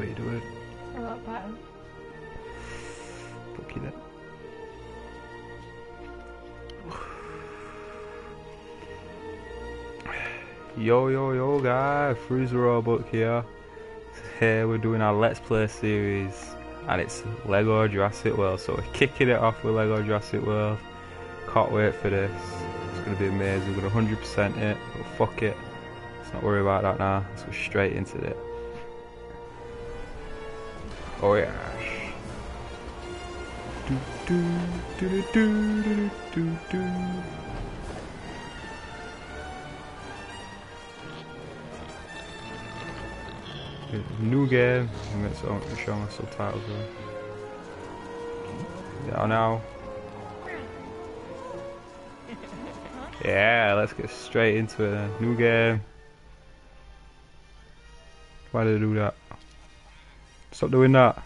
way to do it. I like pattern. Fucking it. Yo, yo, yo, guys, Freezer Roebuck here. Here we're doing our Let's Play series, and it's Lego Jurassic World. So we're kicking it off with Lego Jurassic World. Can't wait for this. It's going to be amazing. We're going to 100% it, but fuck it. Let's not worry about that now. Let's go straight into it. Oh, yeah. Do, do, do, do, do, do, do, do. New game. I'm going to show my subtitles there. Yeah, now. Yeah, let's get straight into it then. New game. Why did I do that? Stop doing that.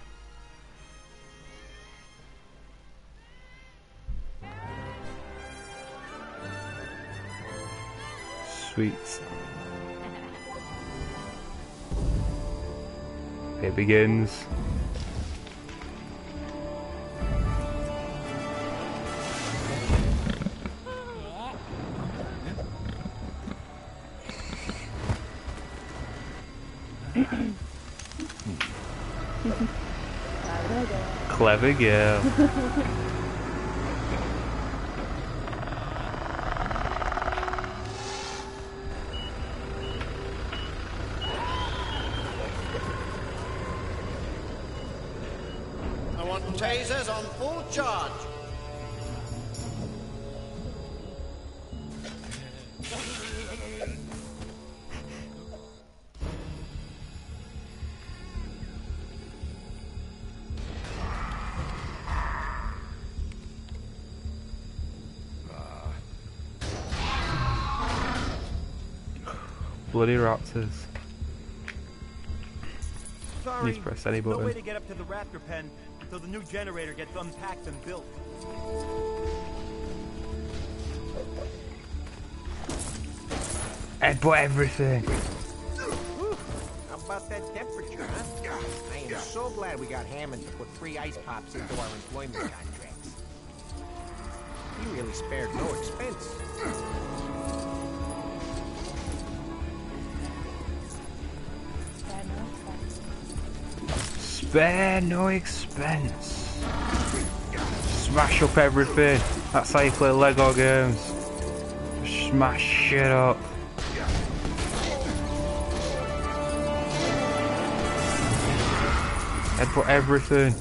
Sweet. It begins. Clever girl. I want tasers on full charge. Bloody raptors. Sorry, just press any button. No way to get up to the raptor pen until the new generator gets unpacked and built. I bought everything. Whew. How about that temperature, huh? I am so glad we got Hammond to put free ice pops into our employment contracts. He really spared no expense. Spare no expense. Smash up everything. That's how you play Lego games. Just smash shit up. Headbutt everything.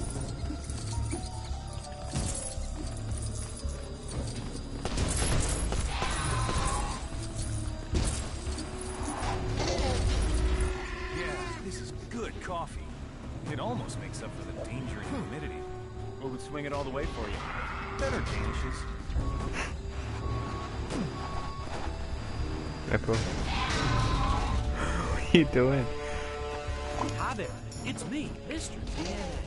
What are you doing? Hi there, it's me, Mr. DNA,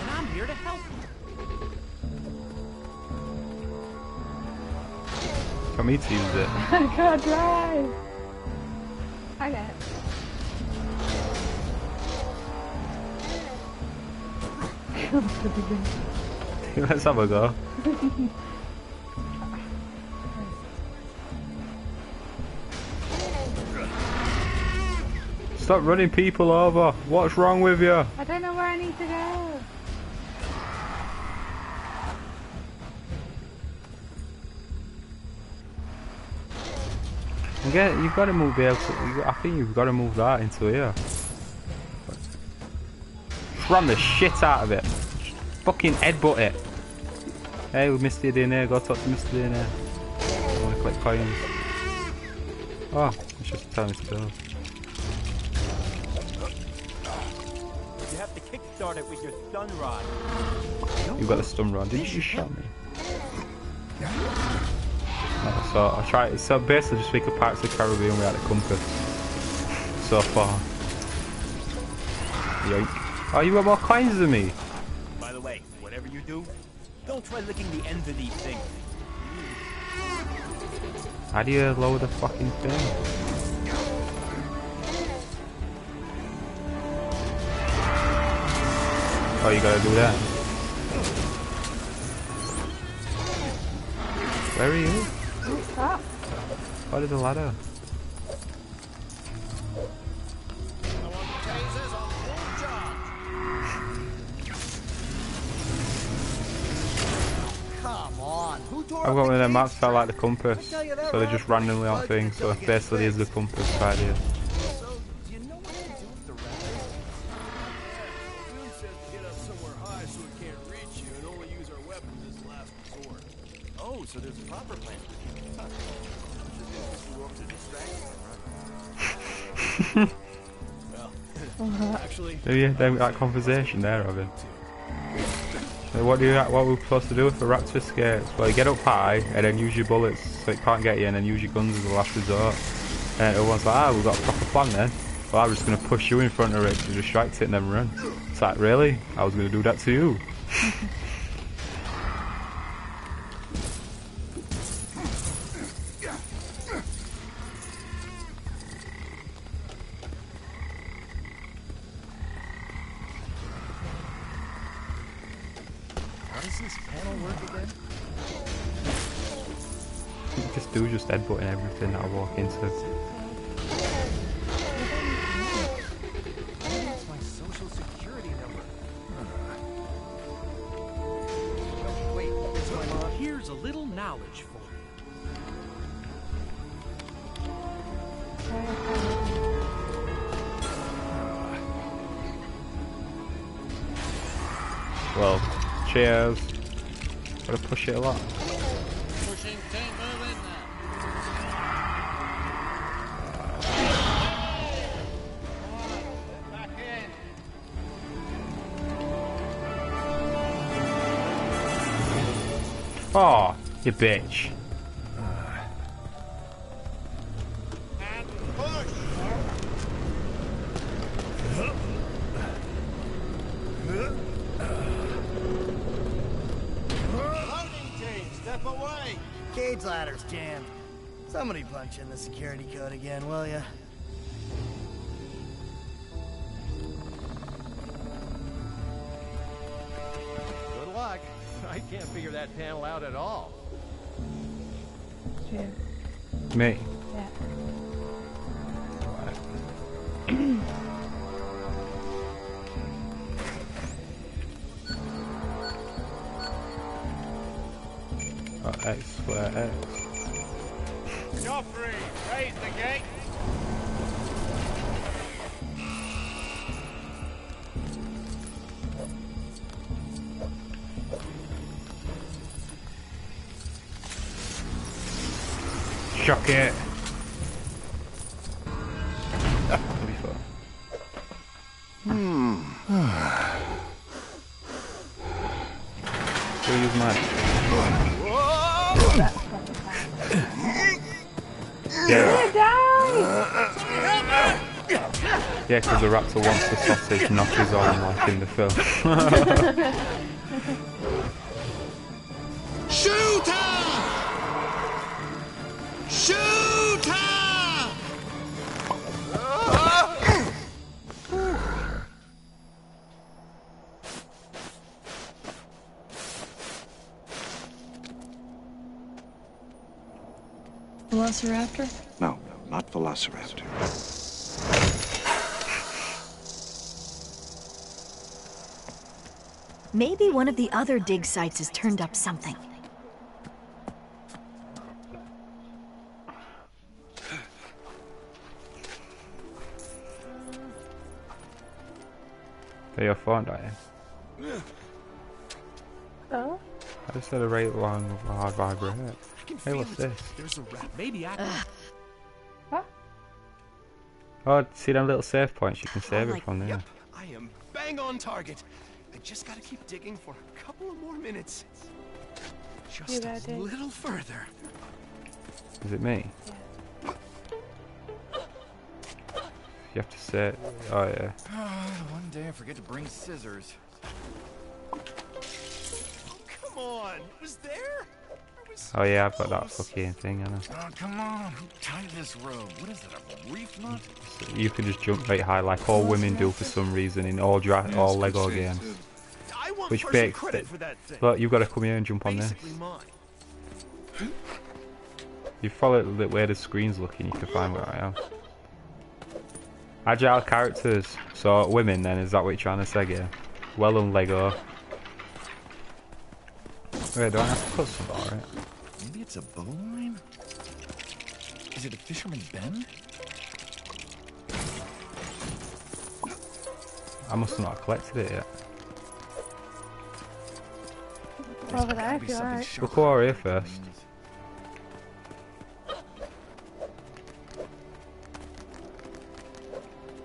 and I'm here to help you. Come here to use it. I can't drive. I got it. Let's have a go. Stop running people over. What's wrong with you? I don't know where I need to go. Again, you've got to move there. I think you've got to move that into here. Just ram the shit out of it. Just fucking headbutt it. Hey, we missed Mr. DNA. Go talk to Mr. DNA. I want to collect coins. Oh, it's just time to build. Start it with your stun rod. You got a stun rod. Didn't you shot me? Oh, so I tried. So basically, just we could Pirates of the Caribbean without a compass. So far. Yoink. Oh, you got more coins than me. By the way, whatever you do, don't try licking the ends of these things. How do you lower the fucking thing? Oh, you gotta do that. Where are you? Stop. Oh, there's a ladder. I've got one of them maps that like the compass, so they just randomly aren't things, so basically is the compass right here. So there's a proper plan. Well, actually, they've got that conversation there, Robin. So what we're supposed to do if the raptor escapes? Well, you get up high and then use your bullets so it can't get you, and then use your guns as a last resort. And everyone's like, ah, we've got a proper plan then. Well, I'm just gonna push you in front of it to distract it and then run. It's like, really? I was gonna do that to you. Just headbutting everything that I walk into. That's my social security number. Wait, it's my mom. Here's a little knowledge for you. Well, cheers. Gotta push it a lot. Oh, you bitch. And push. Loading team, step away. Cage ladder's jammed. Somebody punch in the security code again, will ya? I can't figure that panel out at all. Jim. Me. Yeah. Oh, X square X. Joffrey, raise the gate. Shock it. That'll be fun. Still use mine. Yeah, because the raptor wants the sausage, not his own, like in the film. Velociraptor? No, no, not velociraptor. Maybe one of the other dig sites has turned up something. Hey, your phone dying. Oh? I just had a rate long of a hard vibrate. Hey, what's this? There's a rat. Maybe I can... Huh? Oh, see them little save points? You can save it from there. Yep, I am bang on target. I just gotta keep digging for a couple of more minutes. Just a little further. Is it me? Yeah. You have to sit. Oh, yeah. One day I forget to bring scissors. Oh, come on. It was there? Oh yeah, I've got that fucking thing, haven't I? Oh come on, tie this rope. What is that, a reef knot? So you can just jump right high, like all women do for some reason in all Lego games. Which bit? Well, you've got to come here and jump on there. You follow the, where the screen's looking, you can find where I am. Agile characters. So, women then, is that what you're trying to say here? Well done, Lego. Wait, do I have to cut some more, right? Maybe it's a bowline? Is it a fisherman's bend? I must have not collected it yet. Over there, if you're right. We'll go over here first.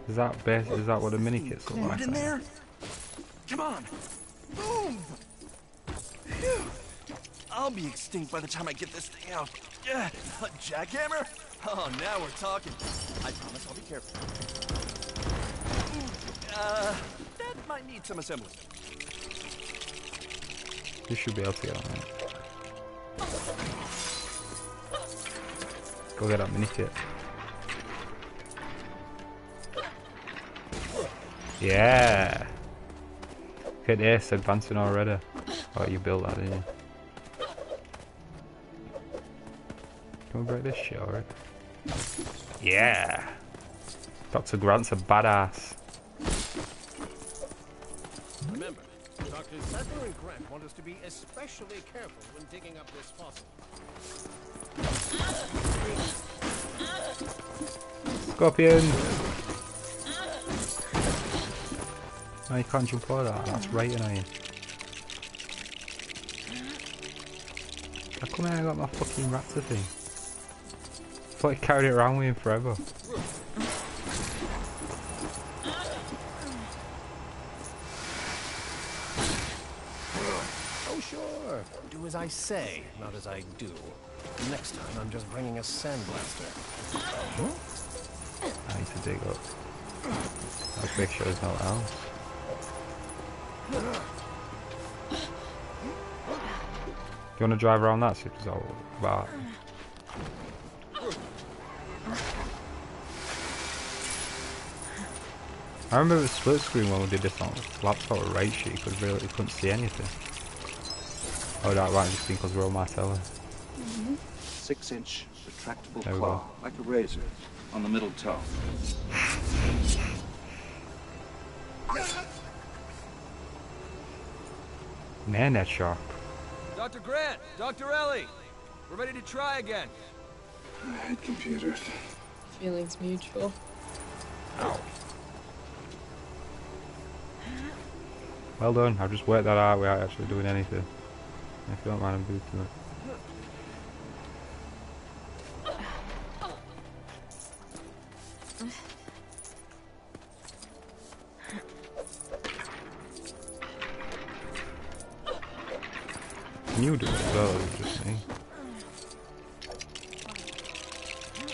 Is that best? Is that what the mini kits look like? In there? Come on, boom! I'll be extinct by the time I get this thing out. Yeah, a jackhammer? Oh, now we're talking. I promise I'll be careful. That might need some assembly. You should be able to get on that. Go get that mini kit. Yeah! Look at this, advancing already. Oh, you built that, didn't you? Can we break this shit already? Yeah! Dr. Grant's a badass. Remember, Dr. Sadler and Grant want us to be especially careful when digging up this fossil. Scorpion! No, you can't jump over that. That's right in here. I come here, I got my fucking raptor thing. I thought he carried it around with him forever. Oh sure, do as I say, not as I do. Next time I'm just bringing a sandblaster. I need to dig up. I'll make sure there's no else. Do you want to drive around that? See if it's all about. I remember the split screen when we did this on laptop with right sheet, you couldn't see anything. Oh, that might just be because we're on my telly. 6-inch retractable claw, like a razor, on the middle toe. Man, that's sharp. Dr. Grant, Dr. Ellie, we're ready to try again. I hate computers. Feelings mutual. Ow. Well done, I've just worked that out without actually doing anything. If you don't mind, I'm booting it. You do it as well, just me.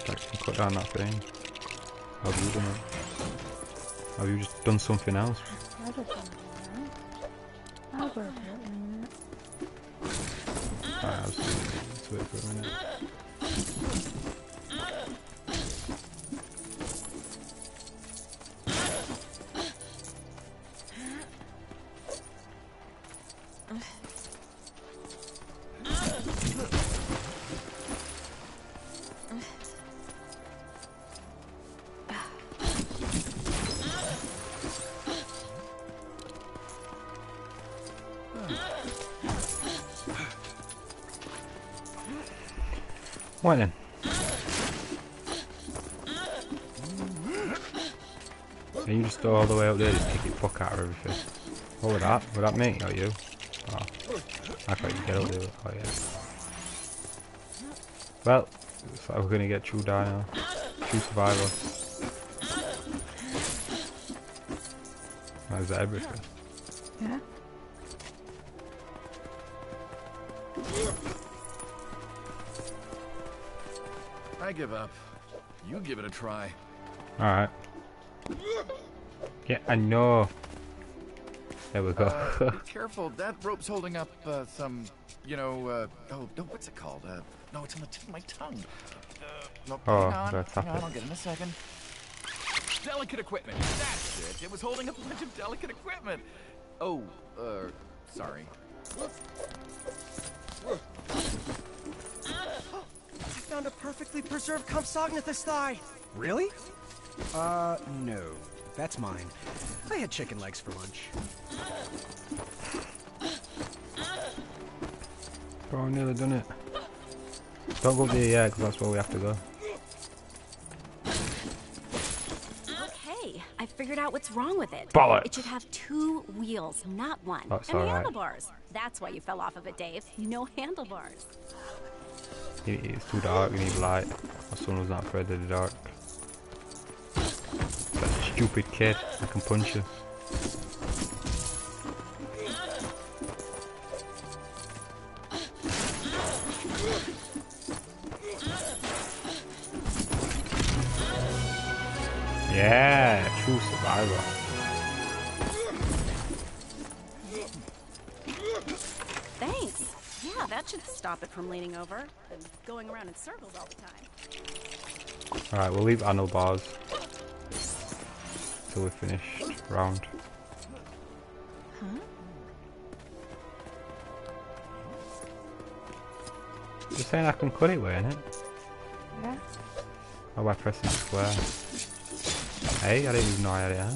I can cut down that thing. Have you done it? Have you just done something else? I don't know. I'll work it in a minute. Alright, I'll just wait for a minute. What then? So you just go all the way up there and make it fuck out of everything. What was that? Was that me? Not you? Oh. I thought you'd get up there. Oh yeah. Well, looks like we're gonna get true dino. True survivor. That was everything. Yeah. I give up. You give it a try. Alright. Yeah, I know. There we go. Be careful, that rope's holding up some, you know, oh, no, what's it called? No, it's on the tip of my tongue. No, oh, hang on, I'll get it in a second. Delicate equipment. That's it. It was holding up a bunch of delicate equipment. Oh, sorry. I found a perfectly preserved Compsognathus thigh! Really? No. That's mine. I had chicken legs for lunch. Bro, I nearly done it. Don't go there, yeah, because that's where we have to go. Okay, I figured out what's wrong with it. Bollocks. It should have two wheels, not one. That's and right. Handlebars. That's why you fell off of it, Dave. No handlebars. It's too dark, we need light. My son was not afraid of the dark. That stupid kid, I can punch him. Yeah, true survivor. Thanks. Yeah, that should stop it from leaning over and going around in circles all the time. All right, we'll leave Anno bars till we finish round. Huh? You're saying I can cut it, weren't it? Yeah. Oh, by pressing square. Hey, I didn't even know I had it out.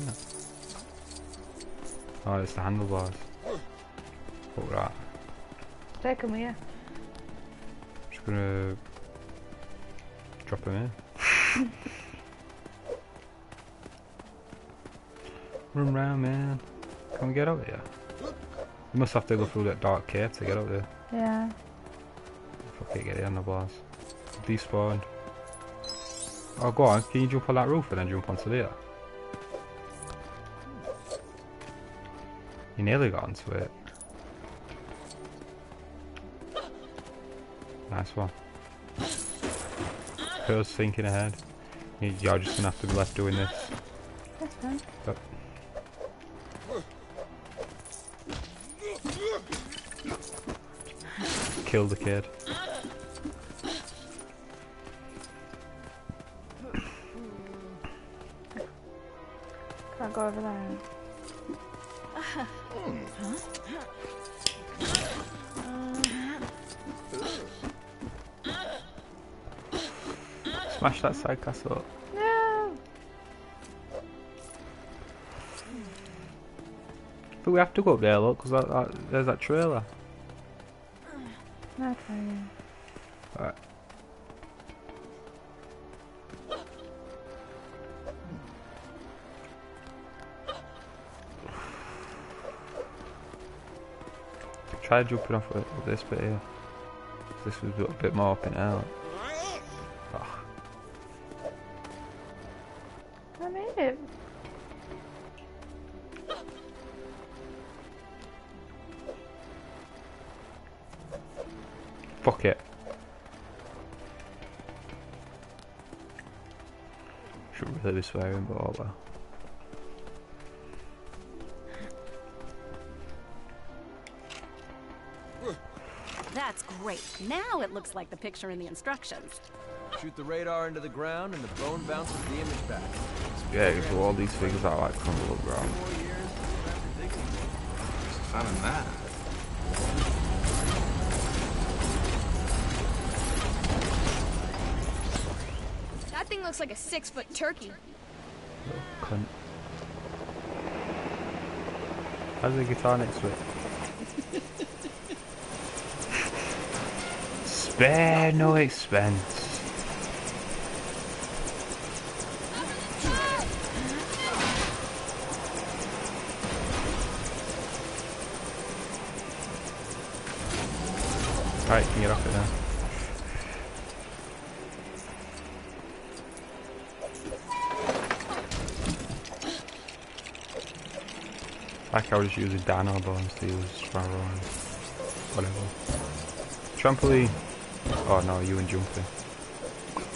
Oh, it's the handlebars. Fuck that. Take them here. I'm just gonna drop them in. Run round, man. Can we get up here? You must have to go through that dark cave to get up there. Yeah. Fuck it, get the handlebars. Despawned. Oh, go on, can you jump on that roof and then jump onto there? You nearly got onto it. Nice one. Pearl's thinking ahead. You're just gonna have to be left doing this. That's fine. But kill the kid. Can't go over there. Smash that side castle. No. But we have to go up there, look, because there's that trailer. Okay. All right. Try jumping off with this bit here. This was a bit more up and out. Oh. I made it. Fuck it. Shouldn't really be swearing, but oh well. Great. Now it looks like the picture in the instructions. Shoot the radar into the ground and the bone bounces the image back. Yeah, you do all these things out like crumble up ground. What's the fun in that? That thing looks like a 6-foot turkey. Little cunt. How's the guitar next to it? Spare no expense. Alright, can you get off it now? Like I was using Dino bombs to use Sparrow and whatever. Trampoline. Oh no, you and jumping.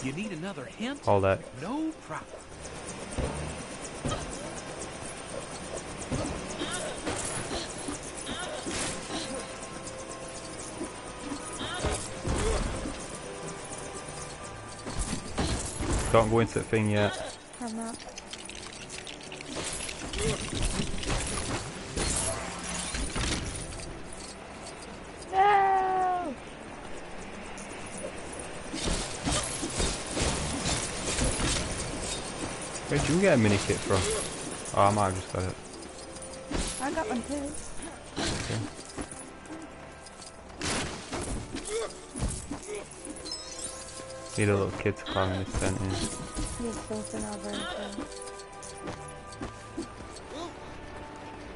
You need another hint? All that. No problem. Don't go into the thing yet. I'm not. Where did you get a mini kit from? Oh, I might have just got it. I got one too. Okay. Need a little kid to climb this, don't you? He's floating over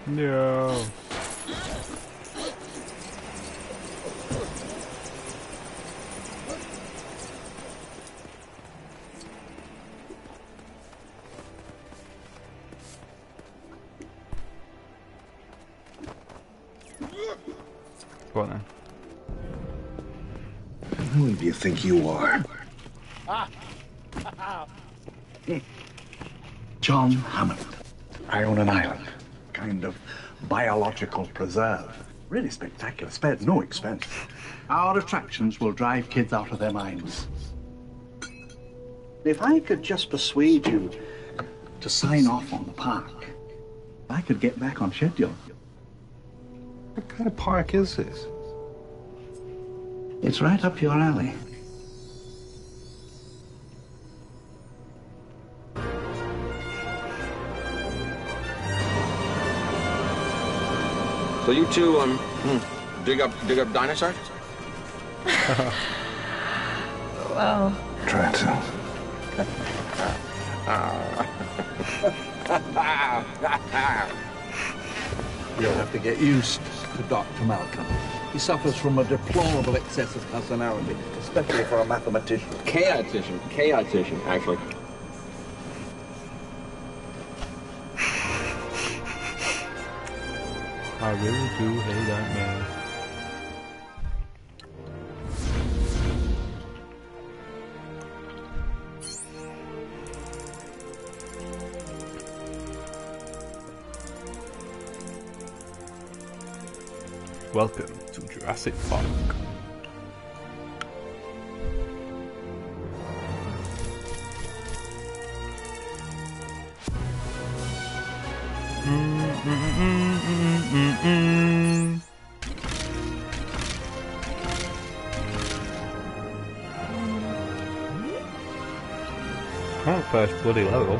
and no. Go on then. Who do you think you are? John Hammond. I own an island. Kind of biological preserve. Really spectacular, spared no expense. Our attractions will drive kids out of their minds. If I could just persuade you to sign off on the park, I could get back on schedule. What kind of park is this? It's right up your alley. So you two, dig up dinosaurs? Well... Try to. You'll have to get used to Dr. Malcolm. He suffers from a deplorable excess of personality, especially for a mathematician. Chaotician, actually. I really do hate that man. Welcome to Jurassic Park. First bloody level.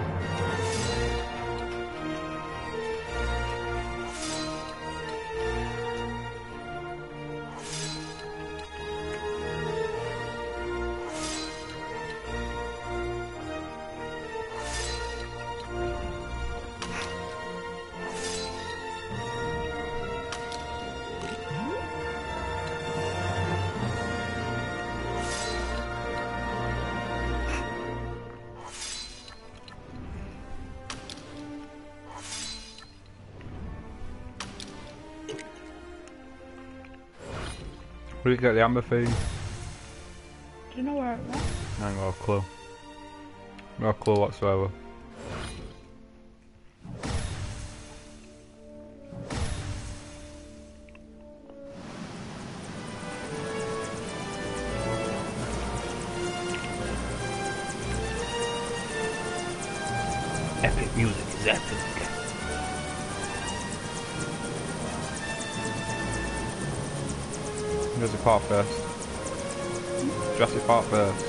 Where did you get the amber thing? Do you know where it was? I ain't got a clue. No clue whatsoever. Epic music is epic. Jurassic Park first. Jurassic Park first.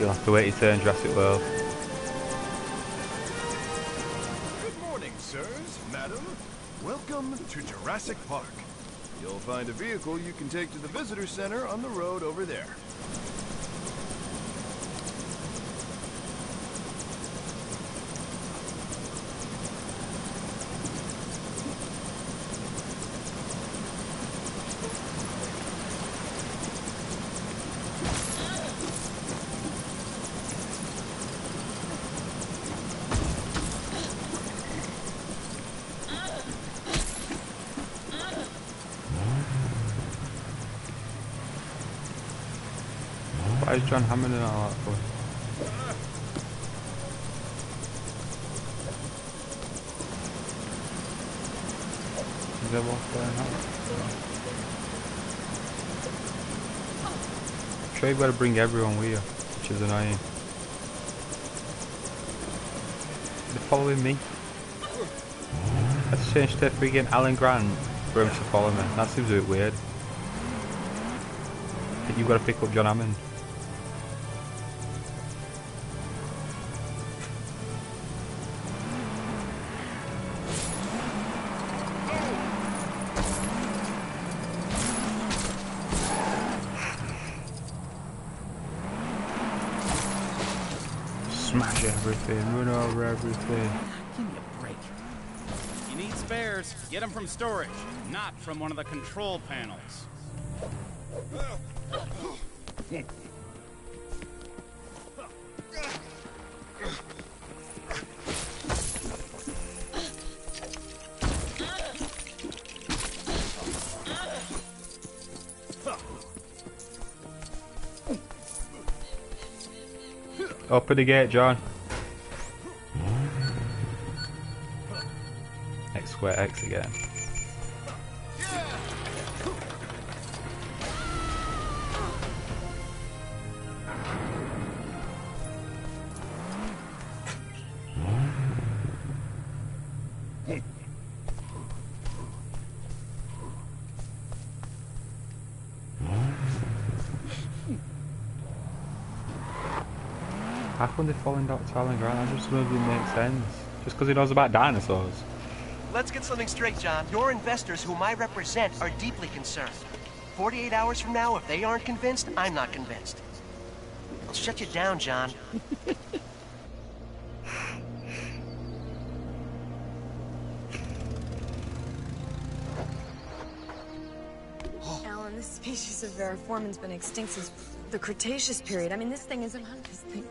You'll have to wait your turn, Jurassic World. Good morning, sirs, madam. Welcome to Jurassic Park. You'll find a vehicle you can take to the visitor center on the road over there. Why is John Hammond in all that for? Is there one going on? Trey better bring everyone with you, which is annoying. They're following me. Let's change to freaking Alan Grant for him to follow me. That seems a bit weird. But you've got to pick up John Hammond. Smash everything, run over everything. Give me a break. You need spares, get them from storage, not from one of the control panels. Open the gate, John. X square X again. How come they're following Dr. Alan Grant? I just don't know if it makes sense. Just because he knows about dinosaurs. Let's get something straight, John. Your investors, whom I represent, are deeply concerned. 48 hours from now, if they aren't convinced, I'm not convinced. I'll shut you down, John. Alan, this species of Veriformin's been extinct since the Cretaceous period. I mean, this thing isn't on this thing.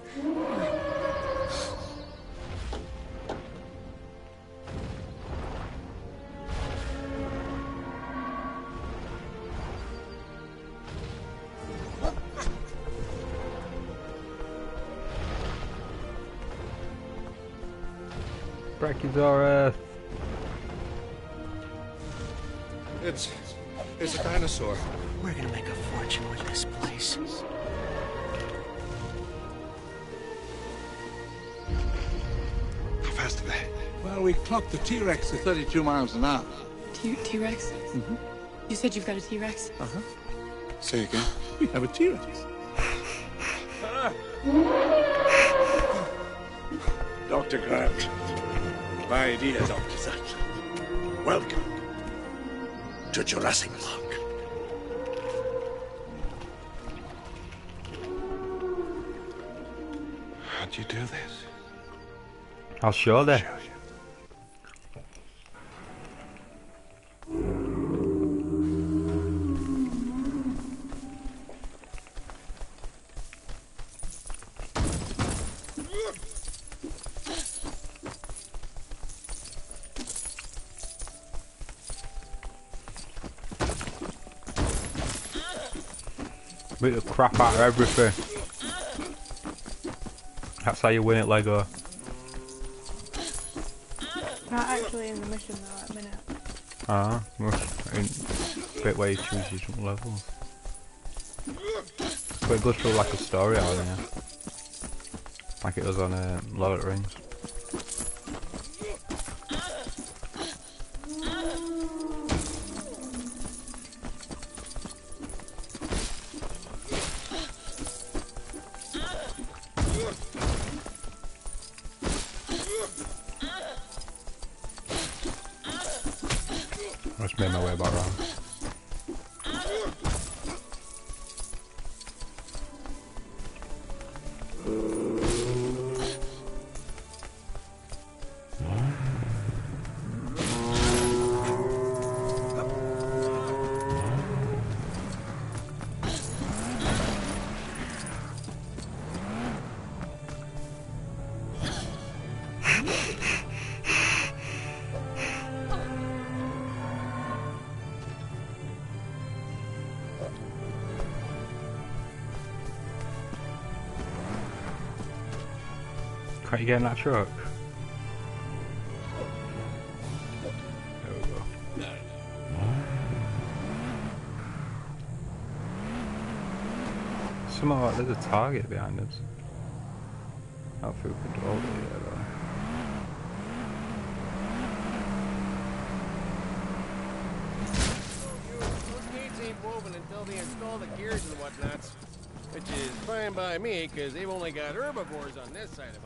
Brachiosaurus. It's a dinosaur. We're gonna make a fortune with this place. Well, we clocked the T-Rex at 32 miles an hour. T-Rex? Mm-hmm. You said you've got a T-Rex? Uh-huh. Say again. We have a T-Rex. Dr. Grant. My dear Dr. Grant. Welcome to Jurassic World. How'd you do this? I'll show them. Beat the crap out of everything. That's how you win at Lego. Not actually in the mission though at the minute. Ah, a bit where you choose your different levels. But it goes through like a story out there. Like it does on Lord of the Rings. I just made my way back around. Can't you get in that truck? There we go. No. Somehow there's a target behind us. Not through control, yeah, though. until they install the gears and whatnots. Which is fine by me, because they've only got herbivores on this side of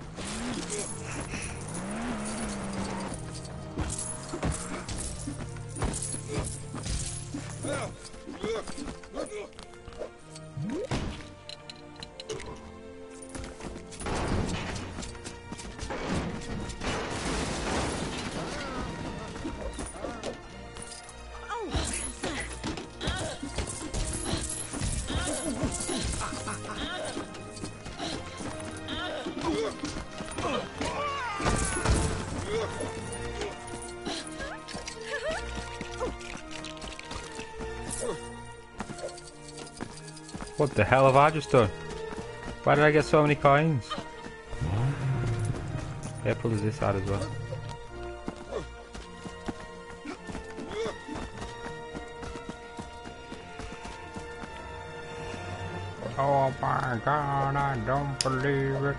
What the hell have I just done? Why did I get so many coins? Apple is this side as well. Oh my god, I don't believe it.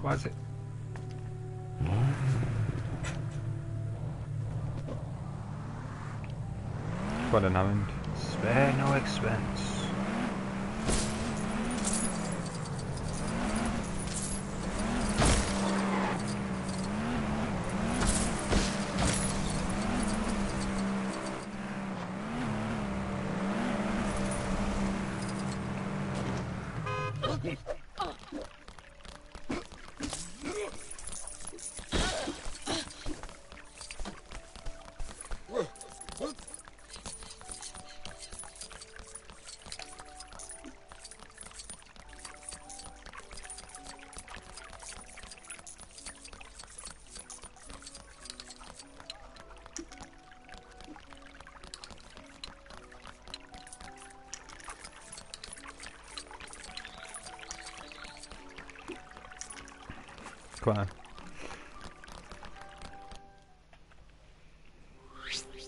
Was it? What an Hammond. Spare no expense.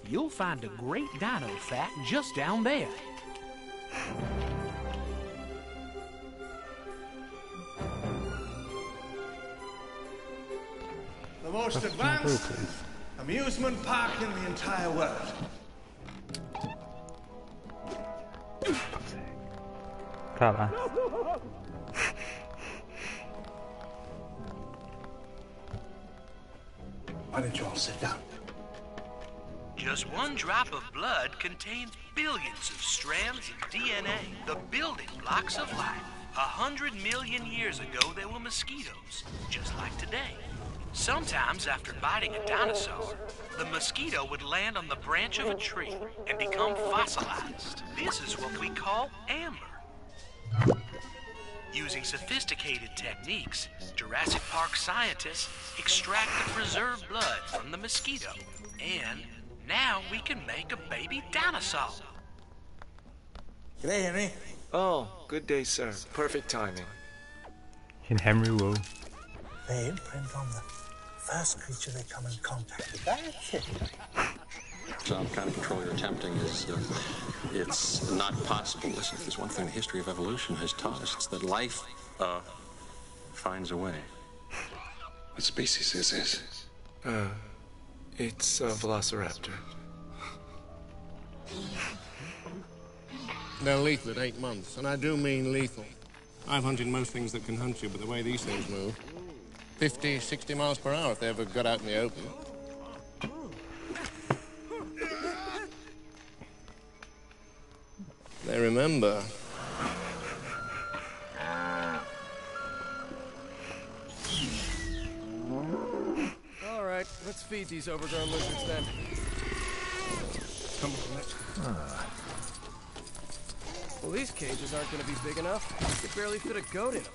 You'll find a great dino fact just down there. The most advanced amusement park in the entire world. Come on. Why don't you all sit down? Just one drop of blood contains billions of strands of DNA, the building blocks of life. 100 million years ago, there were mosquitoes, just like today. Sometimes, after biting a dinosaur, the mosquito would land on the branch of a tree and become fossilized. This is what we call amber. Using sophisticated techniques, Jurassic Park scientists extract the preserved blood from the mosquito. And now we can make a baby dinosaur. G'day, Henry. Oh, good day, sir. Perfect timing. And Henry will. They imprint on the first creature they come in contact with. That's it. Some kind of control you're attempting is, it's not possible. Listen, if there's one thing the history of evolution has taught us, it's that life, finds a way. What species is this? It's a velociraptor. They're lethal at 8 months, and I do mean lethal. I've hunted most things that can hunt you, but the way these things move, 50, 60 miles per hour if they ever got out in the open. They remember. All right, let's feed these overgrown lizards then. Come on, let's. Well, these cages aren't going to be big enough. They could barely fit a goat in them.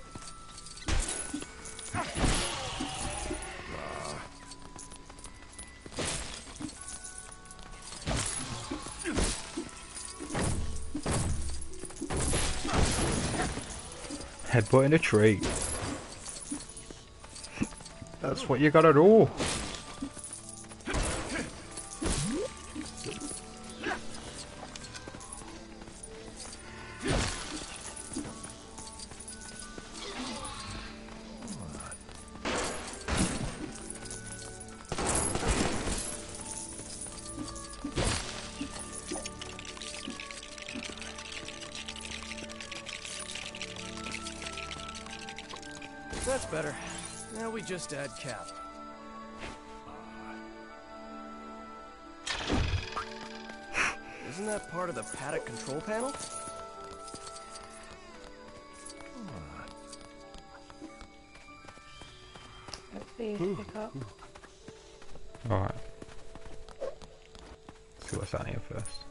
headbutt in a tree. That's what you gotta do. That's better. Now we just add cap. Isn't that part of the paddock control panel? Let's see if you pick up. Alright. Let's see what's on here first.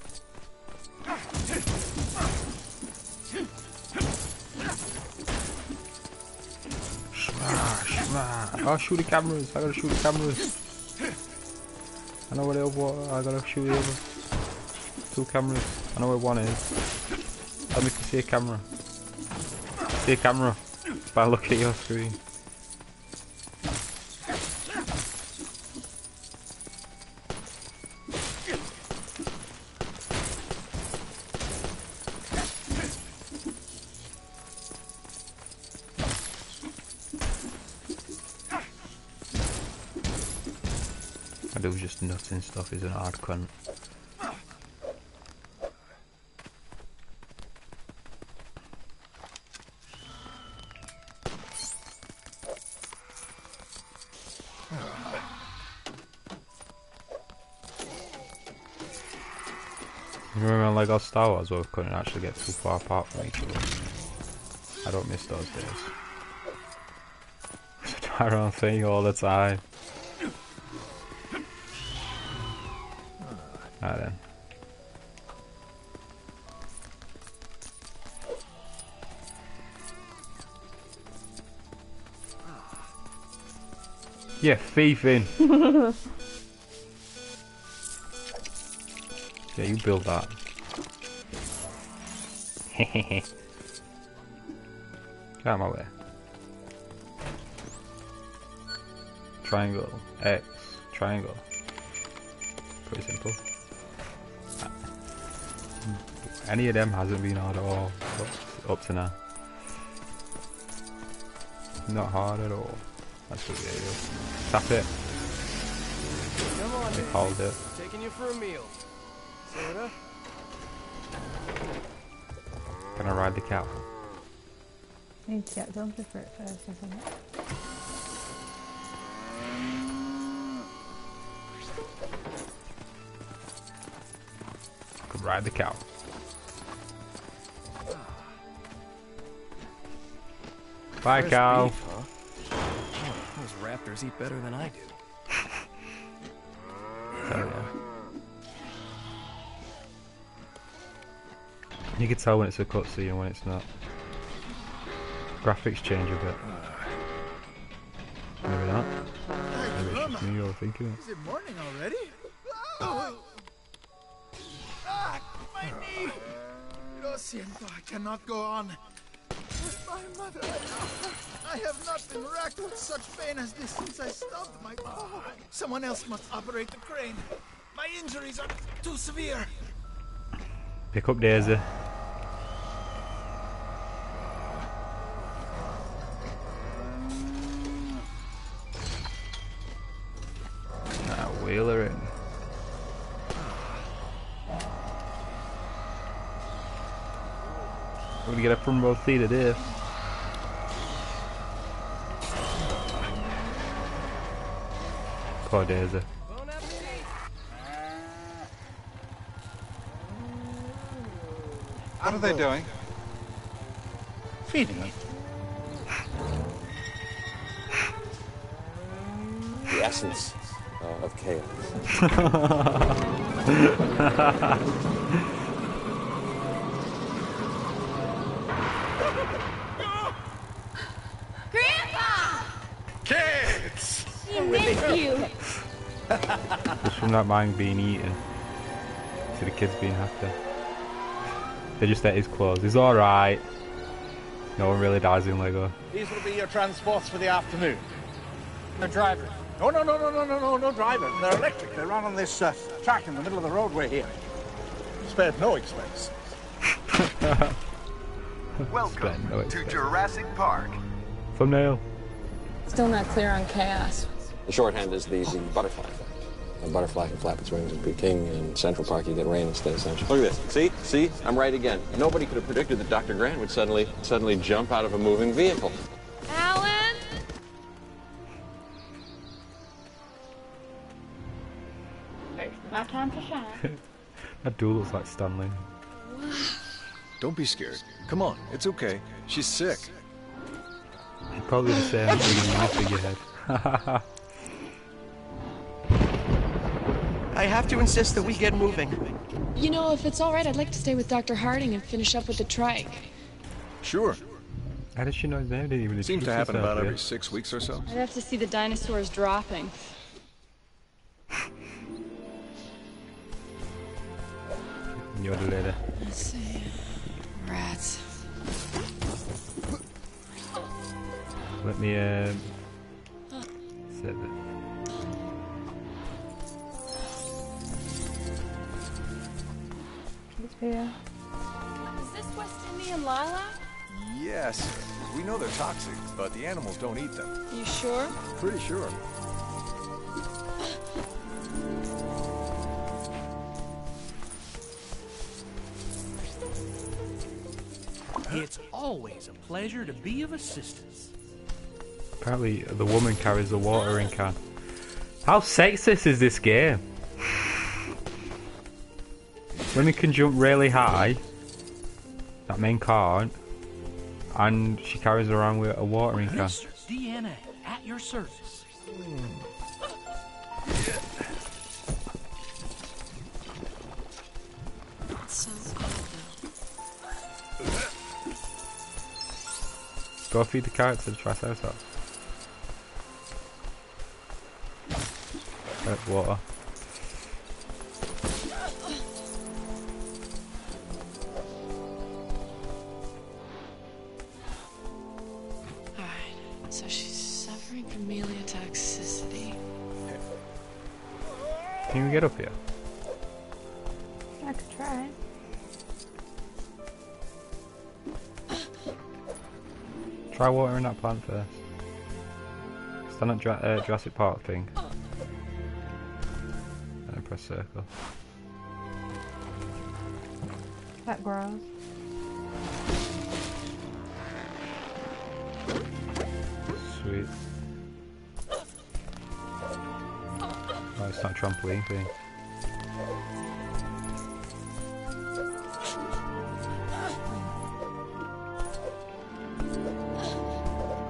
Oh, shoot the cameras! I gotta shoot the cameras. I know where the other one. I gotta shoot the other two cameras. I know where one is. Tell me if you see a camera. See a camera by looking at your screen. It was just nuts and stuff. He's an hard cunt. You remember in Lego Star Wars where we couldn't actually get too far apart from each other? I don't miss those days. It's a Tyrannosaur thing all the time. Alright then. Yeah, thieving. Yeah, you build that. Get out of my way. Triangle. X. Triangle. Pretty simple. Any of them hasn't been hard at all up to now. Not hard at all. That's what it is. Tap it. Come on, hold it. Taking you for a meal. Soda? Can I ride the cow? I need to get something for it first, isn't it? I could ride the cow. Bye, cow. Beef, huh? Oh, those raptors eat better than I do. Yeah. You can tell when it's a cutscene and when it's not. Graphics change a bit. Maybe not. Maybe it's just me or thinking it. Is it morning already? Oh. Ah, my knee! Lo siento, I cannot go on. My mother, I have not been racked with such pain as this since I stubbed my paw. Someone else must operate the crane. My injuries are too severe. Pick up Daisy. Now wheel her in. We're gonna get a front row seat of this. Poor Daisy. What are they doing? Feeding them. The essence of chaos. You. Just from that man being eaten to the kids being happy. They just ate his clothes. He's alright. No one really dies in Lego. These will be your transports for the afternoon. No driver. Oh, no driver. They're electric. They run on this track in the middle of the roadway here. Spared no expense. Welcome to Jurassic Park. Thumbnail. Still not clear on chaos. The shorthand is the butterfly effect. A butterfly can flap its wings and be king. In Central Park, you get rain instead of sunshine. Look at this. See? See? I'm right again. Nobody could have predicted that Dr. Grant would suddenly jump out of a moving vehicle. Alan? It's my time to shine. That dude looks like Stanley. Wow. Don't be scared. Come on. It's okay. She's sick. Probably the same thing in my figurehead. Ha. I have to insist that we get moving. You know, if it's all right, I'd like to stay with Dr. Harding and finish up with the trike. Sure. How did she know his name? Didn't even seems to happen about every 6 weeks or so. I'd have to see the dinosaurs dropping. Yodel later. Let's see. Rats. Let me set that. Yeah. Is this West Indian lilac? Yes. We know they're toxic, but the animals don't eat them. You sure? Pretty sure. It's always a pleasure to be of assistance. Apparently, the woman carries the watering can. How sexist is this game? Women can jump really high, that men can't, and she carries around with a watering can. Mr. DNA at your service. That sounds good. Go feed the carrot to the Triceratops. That's water. Can we get up here? I could try. Try watering that plant first. Stand at Jurassic Park thing. And press circle. That grows. Sweet. Oh, it's not a trampoline thing.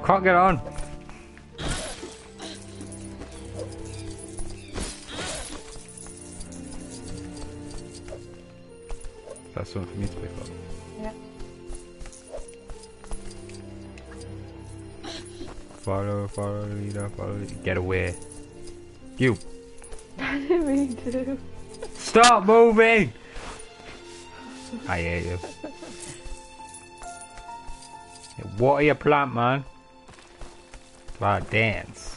Can't get on. That's something for me to pick up. Yeah. Follow, follow the leader, follow the leader. Get away. You. Stop moving! I hate you. Water your plant, man. Right, dance.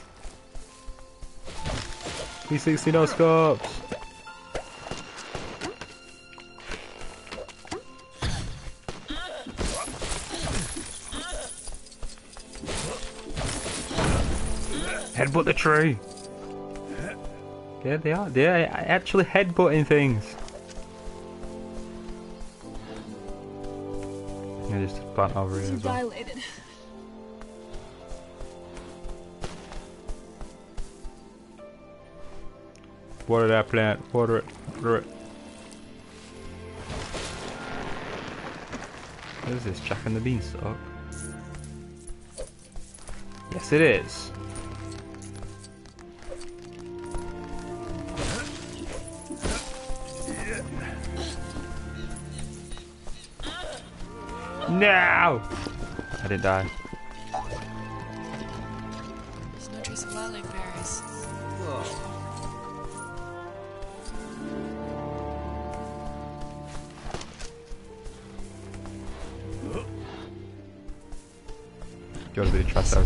360 no scopes. Headbutt the tree. Yeah, they are. They're actually headbutting things. Yeah, just plant over here as well. Dilated. Water that plant. Water it. Water it. What is this? Jack and the Beanstalk? Yes, it is. No! I didn't die. There's no trace of wildling berries. Whoa. que horas ele te atrasar.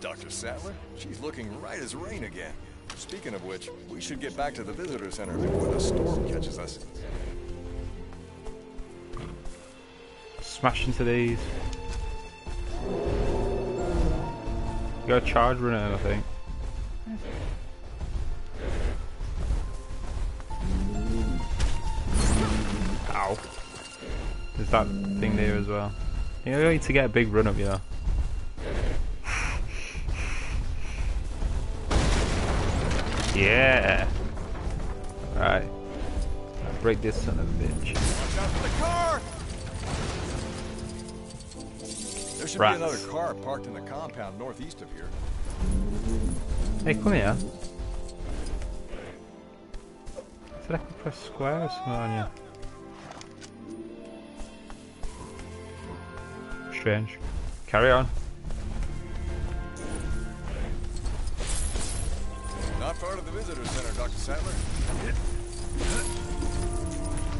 Dr. Sattler, she's looking right as rain again. Speaking of which, we should get back to the visitor center before the storm catches us. Smash into these. You got a charge running, I think. Ow. There's that thing there as well. You need to get a big run up, you know. Yeah. Alright. Break this son of a bitch. Watch out for the car! There should be another car parked in the compound northeast of here. Hey, come here. Is that I can press square or something on you? Strange. Carry on. Not part of the visitor center, Dr. Sattler.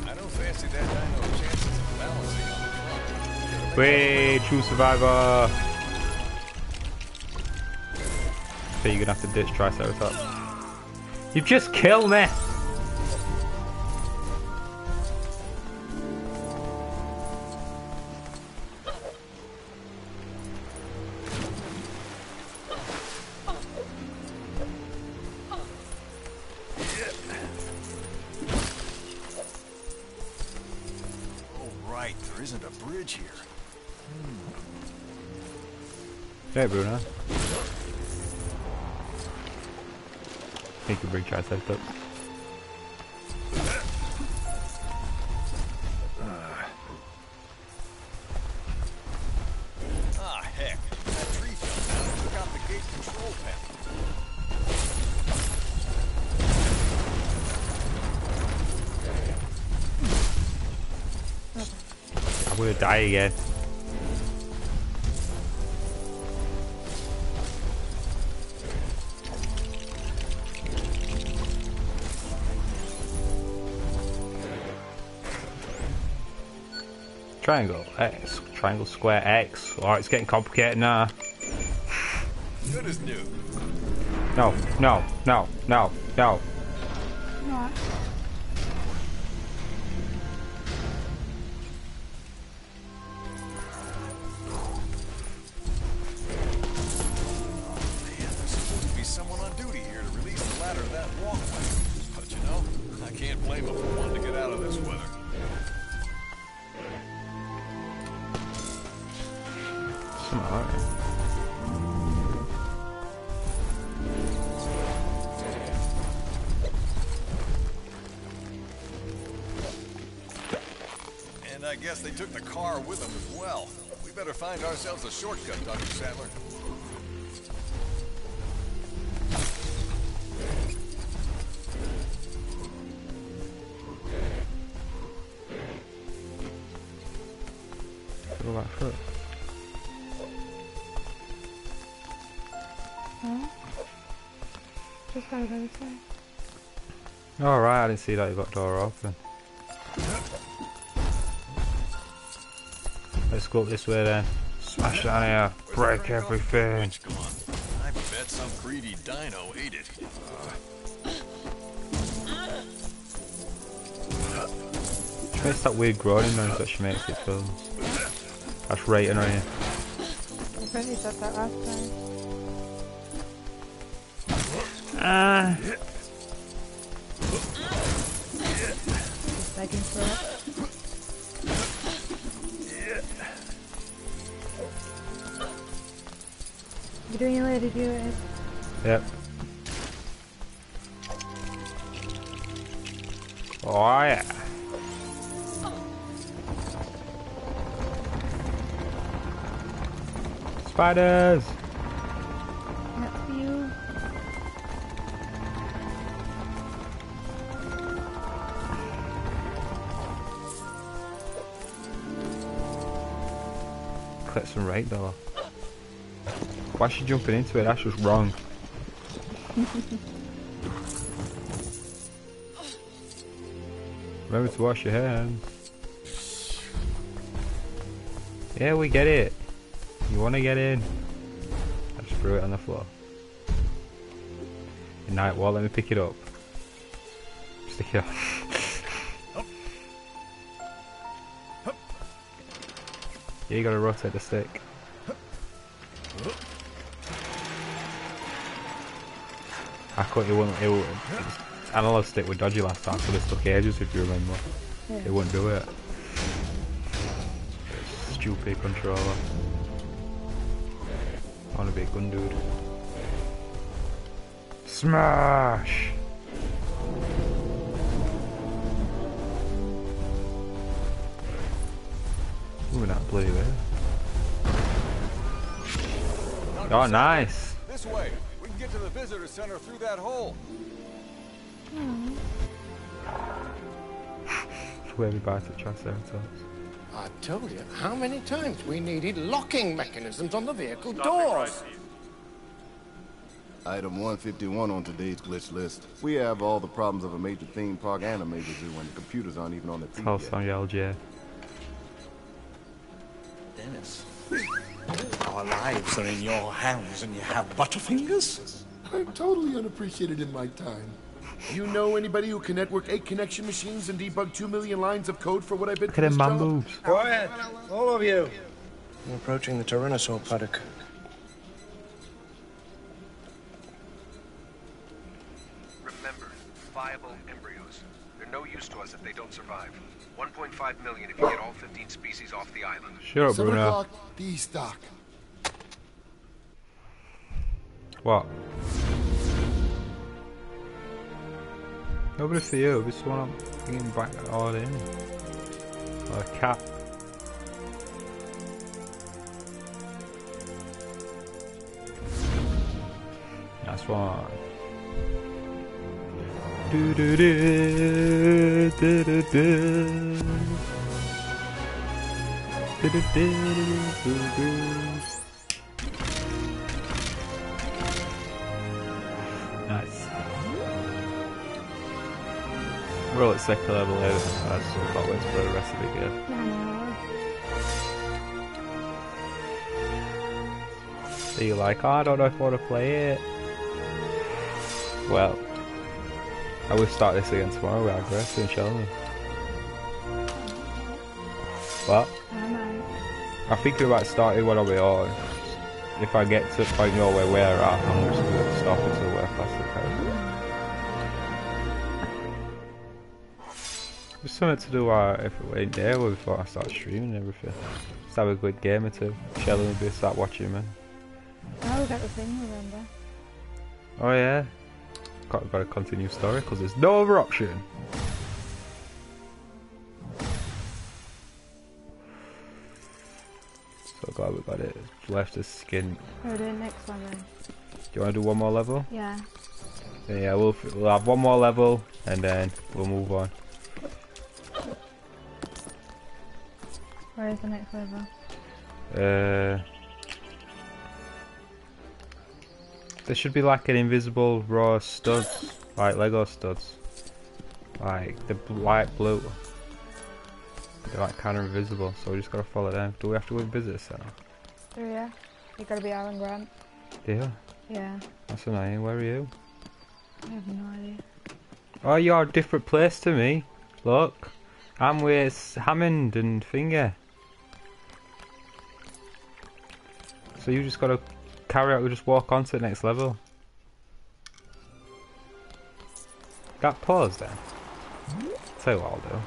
I don't fancy that dino chances of balancing on the front. Way, true survivor. So you're gonna have to ditch Triceratops. You just killed me. Hey Bruno. He can bring Triceratops. Ah heck, that tree fell down and took out the gate control panel. I'm gonna die again. Triangle X, triangle square X. Alright, it's getting complicated now. Good as new. No, no, no, no, no. No. I guess they took the car with them as well. We better find ourselves a shortcut, Dr. Sattler. Huh? Just got another thing. Alright, I didn't see that you got the door open. Let's go up this way then. Smash down here. Break everything. I bet some greedy dino ate it. She makes that weird groaning noise that she makes. It films. That's rating on you. I really did that last time. Ah. Just begging for it. You're doing it later, do it. Yep. Oh yeah. Spiders. Not for you. Click some right though. Why is she jumping into it? That's just wrong. Remember to wash your hands. Yeah, we get it. You want to get in? I just threw it on the floor. Night wall, let me pick it up. Stick it up. Yeah, you gotta rotate the stick. I caught it, wouldn't. Its analog stick was dodgy last time, so they stuck ages, if you remember. Yeah. It wouldn't do it. Stupid controller. I wanna be a gun dude. Smash! Ooh, that bloody way. Oh, nice! This way! We can get to the visitor center through that hole! Mm. Where we buy the Triceratops. I told you how many times we needed locking mechanisms on the vehicle doors! Item 151 on today's glitch list. We have all the problems of a major theme park and a major zoo when the computers aren't even on the TV. Yet. Dennis, our lives are in your hands and you have butterfingers? I'm totally unappreciated in my time. You know anybody who can network 8 connection machines and debug 2 million lines of code for what I've been doing? Look at them man moves. Quiet, all of you. We're approaching the Tyrannosaur paddock. Survive. 1.5 million if you get all 15 species off the island. Shut up, Bruno. Destock. What? Nobody for you. This one I'm bringing back all in. Or a cat. That's one. Do, do, do, do, do, do. Do, do, do, do, do. Nice. We're all at second level here. I just can't wait for the rest of the game. So you're like, oh, I don't know if I want to play it. Well. I will start this again tomorrow with aggressive, shall we? What? I think we might start it when I'll be on. If I get to a point where we're at, I'm just going to stop until we're past the character. There's something to do if it ain't there before I start streaming everything. Just have a good game or two. Shelley will be start watching me. Oh, we got the thing, remember? Oh, yeah. We've got to continue story because there's no other option. So glad we got it. Left is skin. We're doing next one then. Do you want to do one more level? Yeah. Yeah, we'll have one more level and then we'll move on. Where is the next level? There should be like an invisible raw studs, like Lego studs, like the light blue. They're like kind of invisible, so we just gotta follow them. Do we have to go and visit a center? Oh yeah, you gotta be Alan Grant. Yeah? Yeah. That's annoying, where are you? I have no idea. Oh, you're a different place to me. Look, I'm with Hammond and Finger. So you just gotta carry out, we just walk on to the next level. That pause then. Tell you what I'll do.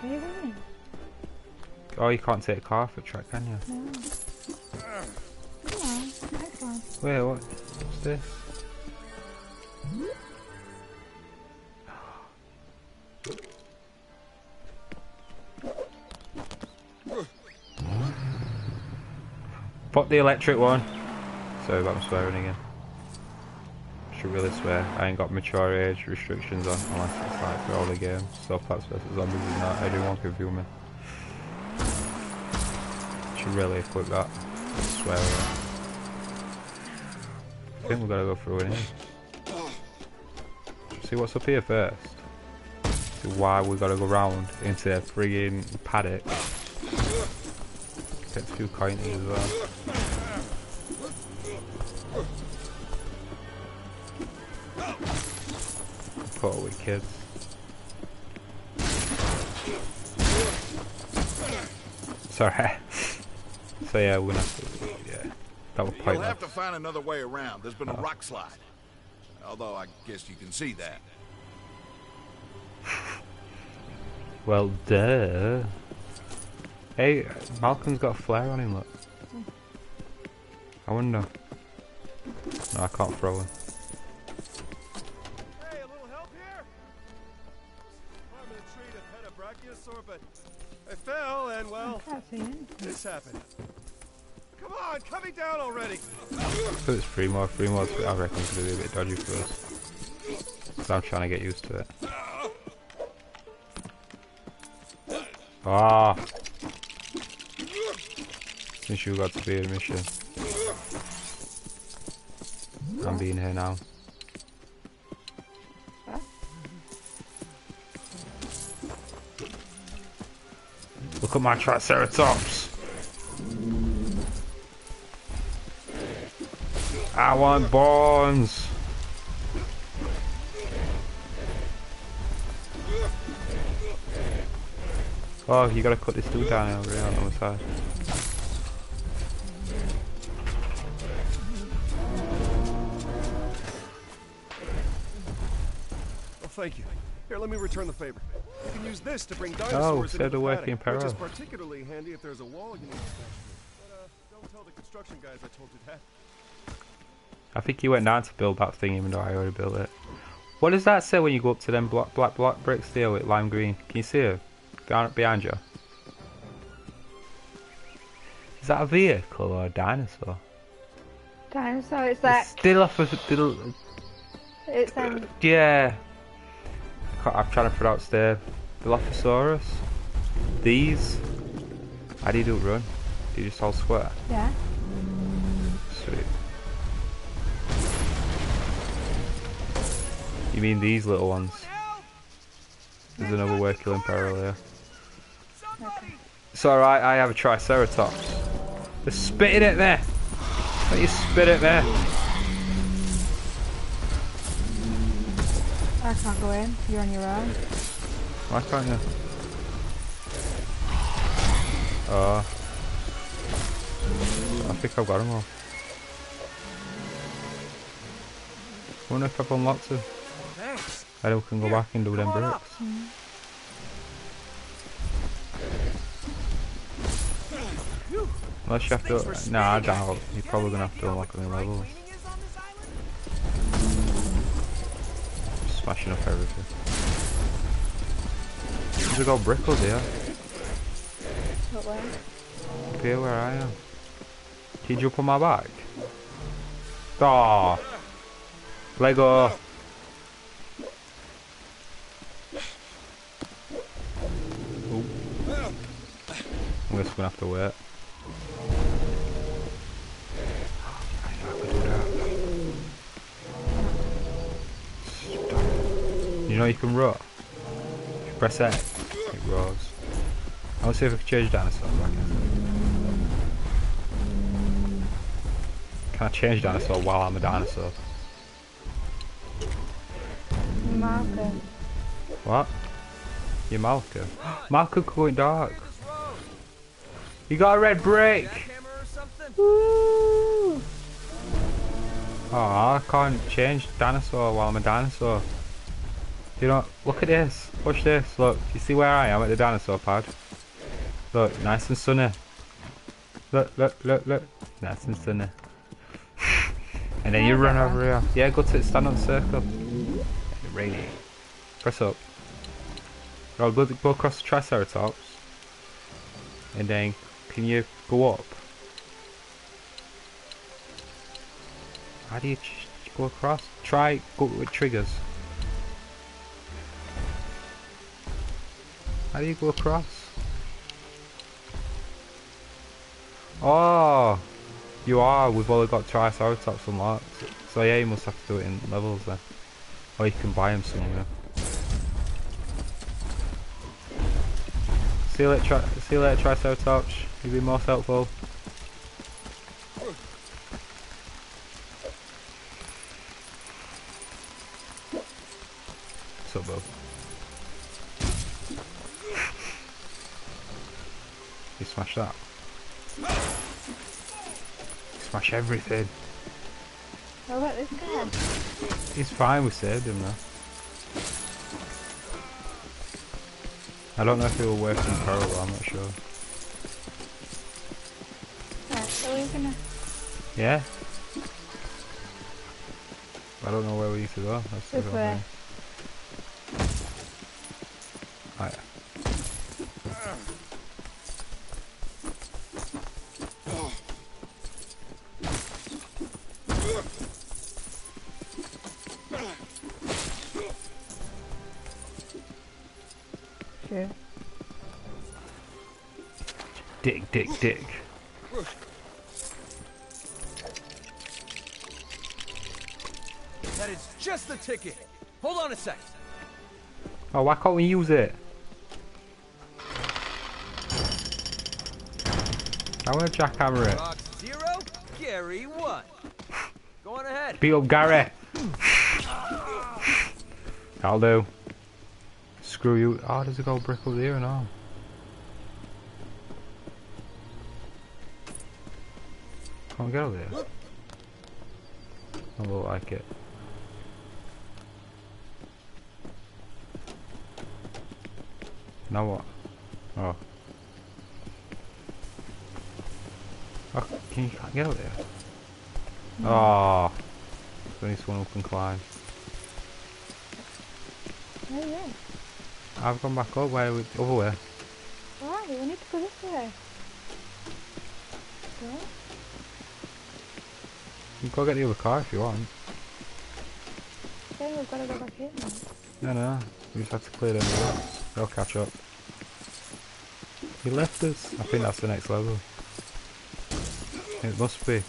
Where are you going? Oh, you can't take a car for a track, can you? No. Come on, next one. Wait, what? What's this? Pop the electric one. Sorry about my swearing again. Should really swear. I ain't got mature age restrictions on unless it's like for all the games. So Plants vs Zombies is not. Everyone can view me. Should really equip that. Swear. I think we've got to go through in here. See what's up here first. why we gotta go round into their friggin' paddock. Get a few coins as well. Poor wee kids. Sorry. So yeah, we're gonna have to, yeah. That was pointless. You'll have to find another way around. There's been a rock slide. Although I guess you can see that. Well, duh. Hey, Malcolm's got a flare on him, look. I wonder. No, I can't throw him. Hey, a little help here? I'm in a tree to pet a brachiosaur, but I fell and, well, this happened. Come on, coming down already! So it's three more. I reckon it's going to be a bit dodgy first. So I'm trying to get used to it. Ah! Since you got to be a mission. I'm being here now. Look at my Triceratops! I want bones! Oh, you gotta cut this dude down over here on the other side. Well, thank you. Here, let me return the favor. You can use this to bring dinosaurs into the attic, which is particularly handy if there's a wall you need to construct. But don't tell the construction guys I told you that. I think he went down to build that thing, even though I already built it. What does that say when you go up to them black bricks there with lime green? Can you see her? Down behind you? Is that a vehicle or a dinosaur? Dinosaur, it's that. It's still off of the. It's yeah. I'm trying to pronounce the velociraptor. These. How do you do run? Do you just all swear? Yeah. Sweet. You mean these little ones? There's another way killing peril here. It's alright, I have a Triceratops. They're spitting at me! Don't you spit at me! I can't go in, you're on your own. Why can't you? Oh. I think I've got them all. I wonder if I've unlocked them. I don't can go back and do them bricks. Unless you have to. Nah, I doubt. You're probably gonna have to unlock new levels. Smashing up everything. We got brickles here. What way? Up here where I am. Can you jump on my back? Aww. Lego. I'm just gonna have to wait. I know I could do that. Stop. You know you can rot. If you press X, it roars. I'll see if I can change dinosaur back in. Can I change dinosaur while I'm a dinosaur? Malcolm. What? You're Malcolm? Malcolm going dark. You got a red brick! Woo! Oh, I can't change dinosaur while I'm a dinosaur. You know, look at this. Watch this. Look, you see where I am at the dinosaur pad? Look, nice and sunny. Look, look, look, look. Nice and sunny. And then you run over here. Yeah, go to stand on the circle. Rainy. Press up. I'll go across the Triceratops. And then, can you go up? How do you go across? Try go with triggers. How do you go across? Oh, you are. We've only got Triceratops unlocked. So yeah, you must have to do it in levels then, or you can buy them somewhere. See you later, Triceratops. You'll be most helpful. What's up, Bob? You smash that. You smash everything. How about this guy? He's fine, we saved him though. I don't know if it will work in parallel, I'm not sure. Yeah, so we're gonna... Yeah? I don't know where we need to go. That's the wrong thing. Right. Dick. That is just the ticket. Hold on a sec. Oh, why can't we use it? I want to jackhammer it. Box 0, Gary 1. Go on ahead. Beat up Gary. That'll do. Screw you. Oh, there's a gold brick up there and all. Can't get over there. I don't like it. Now what? Oh. Oh, can you can't get over there? No. Oh. There needs one who can climb. Where are you? I've gone back up. Where? Over where? Alright, we need to go this way. Go. You can go get the other car if you want. Yeah, we've got to go back in now. No, we just have to clear them out. They'll catch up. He left us. I think that's the next level. It must be.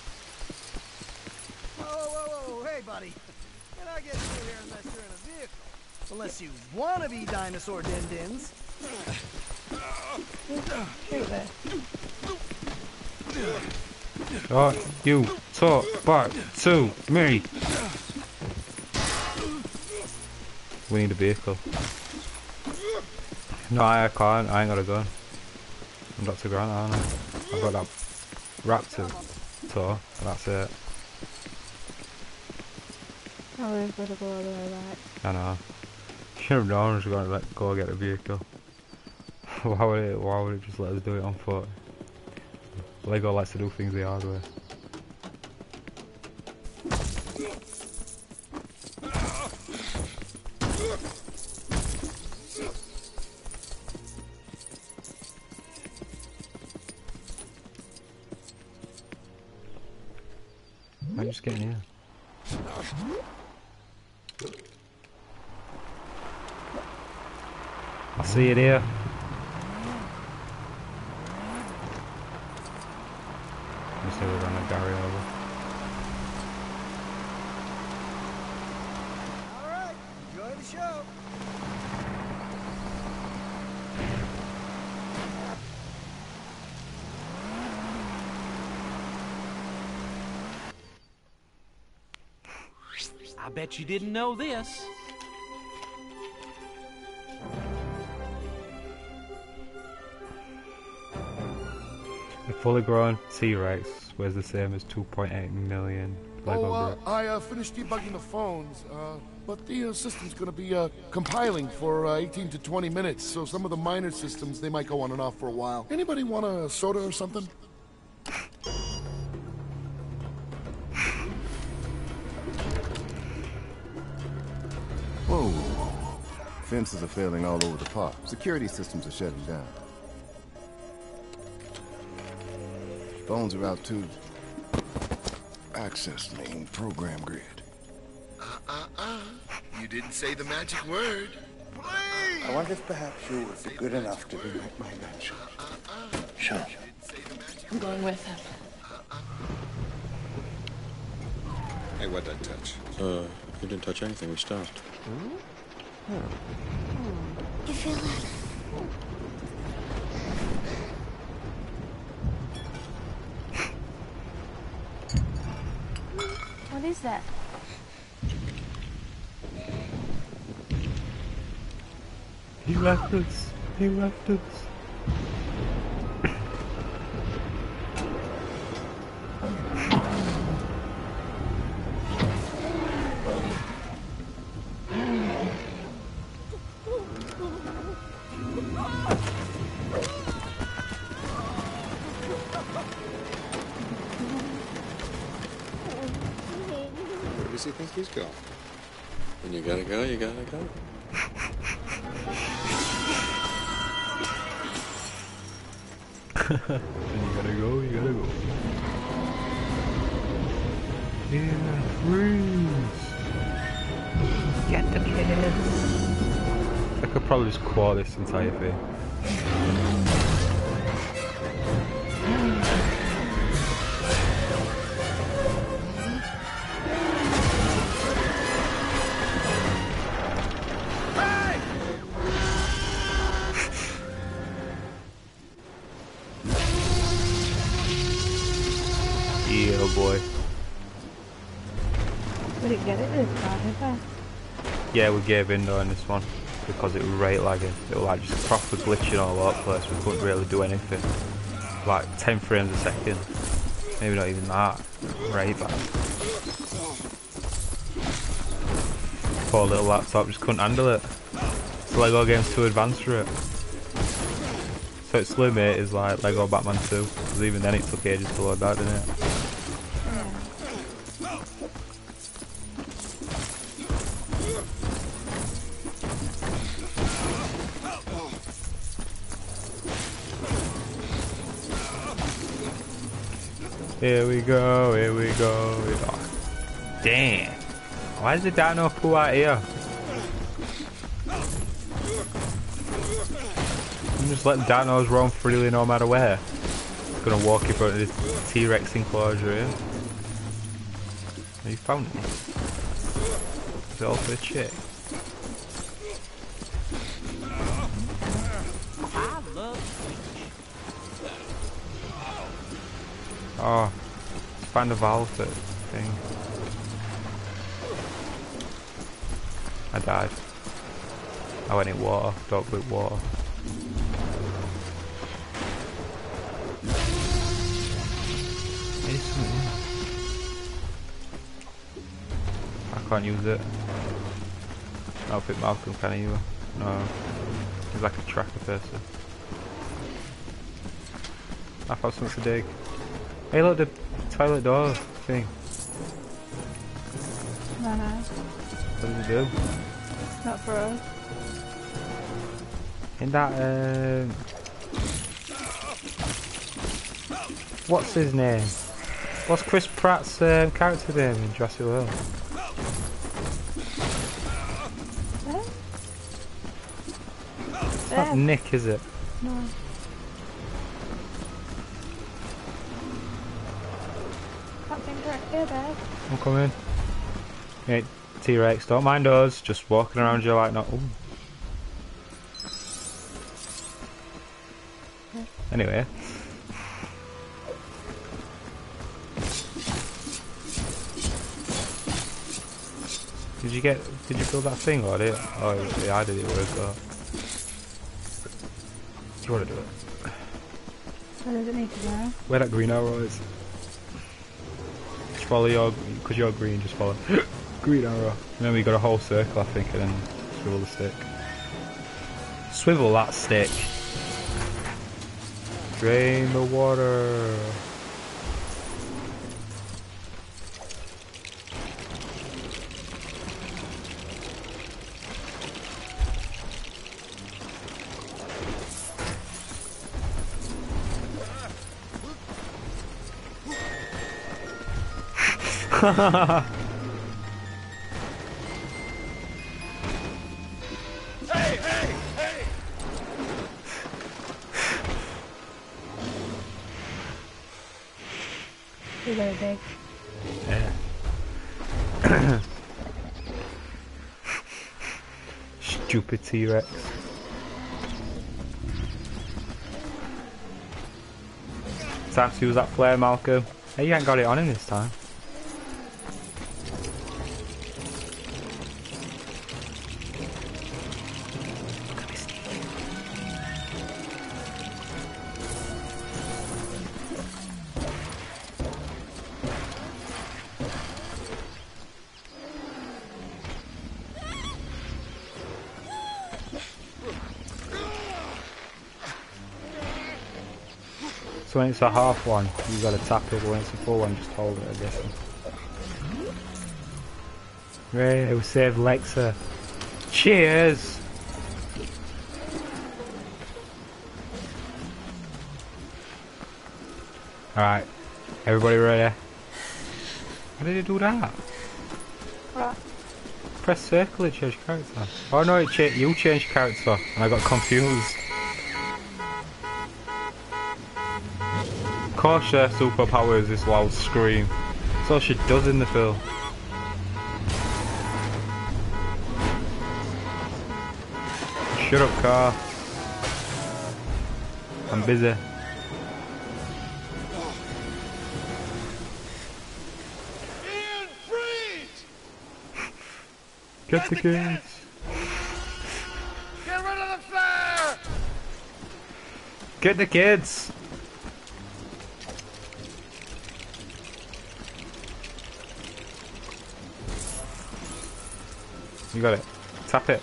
Whoa, hey buddy. You're not getting through here unless you're in a vehicle. Unless you want to be dinosaur din-dins. Oh, you. Talk back to me. We need a vehicle. No, I can't. I ain't got a gun. I'm Dr. Grant, aren't I? I've got that raptor tour, and that's it. Oh, we've got to go all the way back. I know. Should've known I was going to let go get a vehicle. Why would it just let us do it on foot? Lego likes to do things the hard way. I'm just getting here. I'll see you there. I bet you didn't know this. A fully grown T-Rex weighs the same as 2.8 million Lego bricks. I finished debugging the phones, but the system's going to be compiling for 18 to 20 minutes, so some of the minor systems, they might go on and off for a while. Anybody want a soda or something? Fences are failing all over the park. Security systems are shutting down. Phones are out too. Access name, program grid. You didn't say the magic word. Please. I wonder if perhaps you would be good enough to be like my invention. Sure. I'm going with him. Hey, what'd I touch? You didn't touch anything. We stopped. Hmm? You feel that? is that? He left us. He left us. Where does he think he's going? When you gotta go, you gotta go. And you gotta go, you gotta go. Yeah, freeze! Get the kids! I could probably just claw this entire thing. Yeah, we gave in though on this one because it was rate lagging. It was like just proper glitching all over the place. We couldn't really do anything. Like 10 frames a second, maybe not even that. Rate bad. Poor little laptop just couldn't handle it. So Lego game's too advanced for it. So its limit is like Lego Batman 2. Because even then it took ages to load that, didn't it? Here we go, here we go. Oh, damn. Why is the dino poo out here? I'm just letting dinos roam freely no matter where. I'm gonna walk in front of this T-Rex enclosure here. Have you found it? Is it all for the chick? Oh, find a valve thing. I died. I went in water, dog with water. I can't use it. I don't think Malcolm can either. No, he's like a tracker person. I found something to dig. Hey look, the toilet door thing. No, no. What does it do? Not for us. In that, what's his name? What's Chris Pratt's character name in Jurassic World? It's not Nick, is it? No. I'm coming. Hey, T-Rex, don't mind us. Just walking around you like not. Ooh. Anyway. Did you get? Did you build that thing or did it? Oh, yeah, I did it work out. Do you want to do it? Where does it need to go? Where that green arrow is. Follow your, because you're green, just follow green arrow. Remember, you got a whole circle, I think, and then swivel the stick. Swivel that stick. Drain the water. Hey, hey, hey. You're very big. Yeah. Stupid T-Rex. Time to use that flare, Malcolm. Hey, you ain't got it on him this time. So when it's a half one, you gotta tap it, but when it's a full one, just hold it, I guess. Ray, we saved Lexa. Cheers! Alright, everybody ready? How did it do that? What? Press circle, it changed character. Oh no, it you changed character, and I got confused. Of course her superpower is this loud scream. That's all she does in the film. Shut up, car. I'm busy. Get the kids! Get rid of the flare! Get the kids! You got it. Tap it.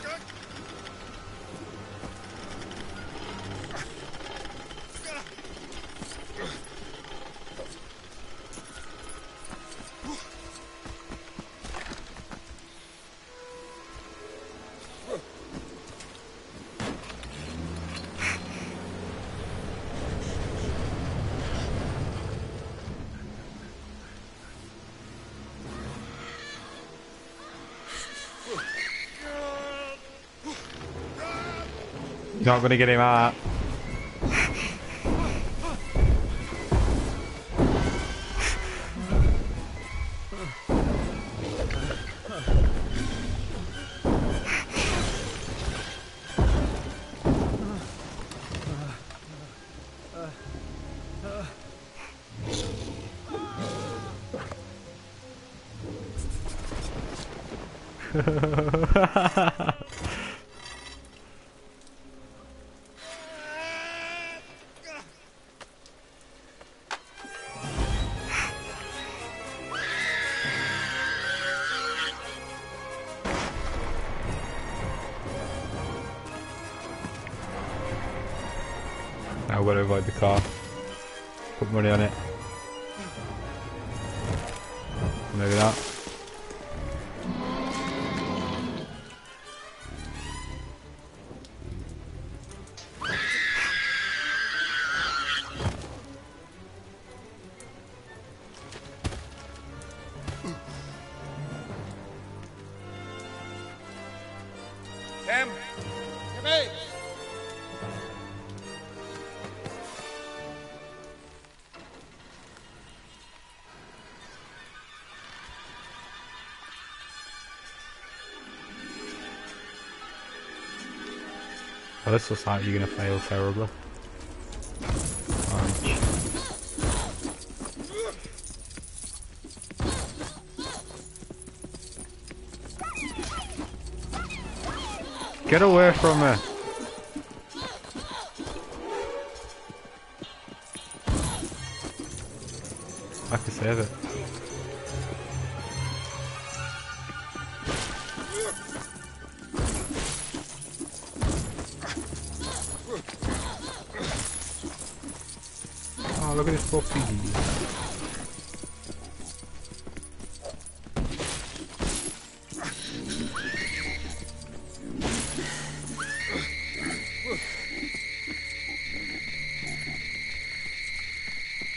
Not gonna get him out. I've got to avoid the car. Put money on it. Maybe not. This looks like you're gonna fail terribly. Orange. Get away from her! I can save it.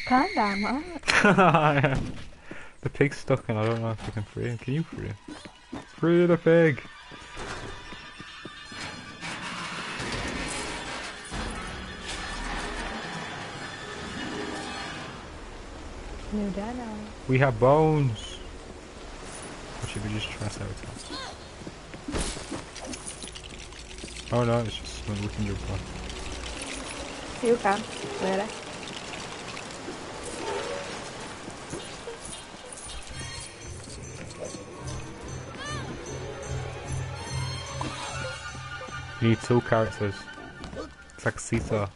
Calm down, man. The pig's stuck and I don't know if I can free him. Can you free him? Free the pig! We have bones! Or should we just try Ceratops? Oh no, it's just something we can do. You can, later. You need two characters. It's like Caesar.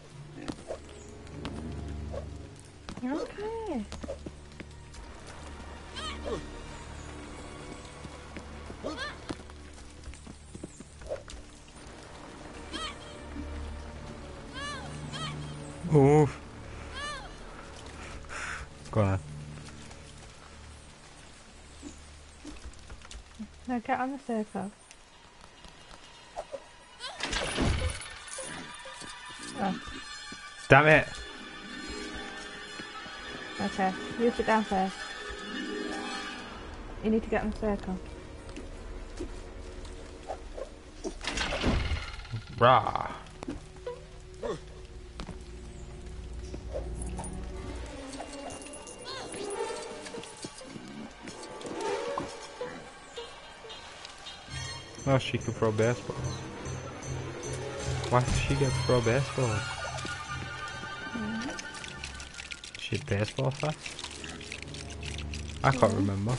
Go on. Now get on the circle. Oh. Damn it! Okay, you sit down first. You need to get on the circle. Rah! Oh, she can throw a baseball. Why did she get to throw a baseball? She hit baseball fast? I can't remember.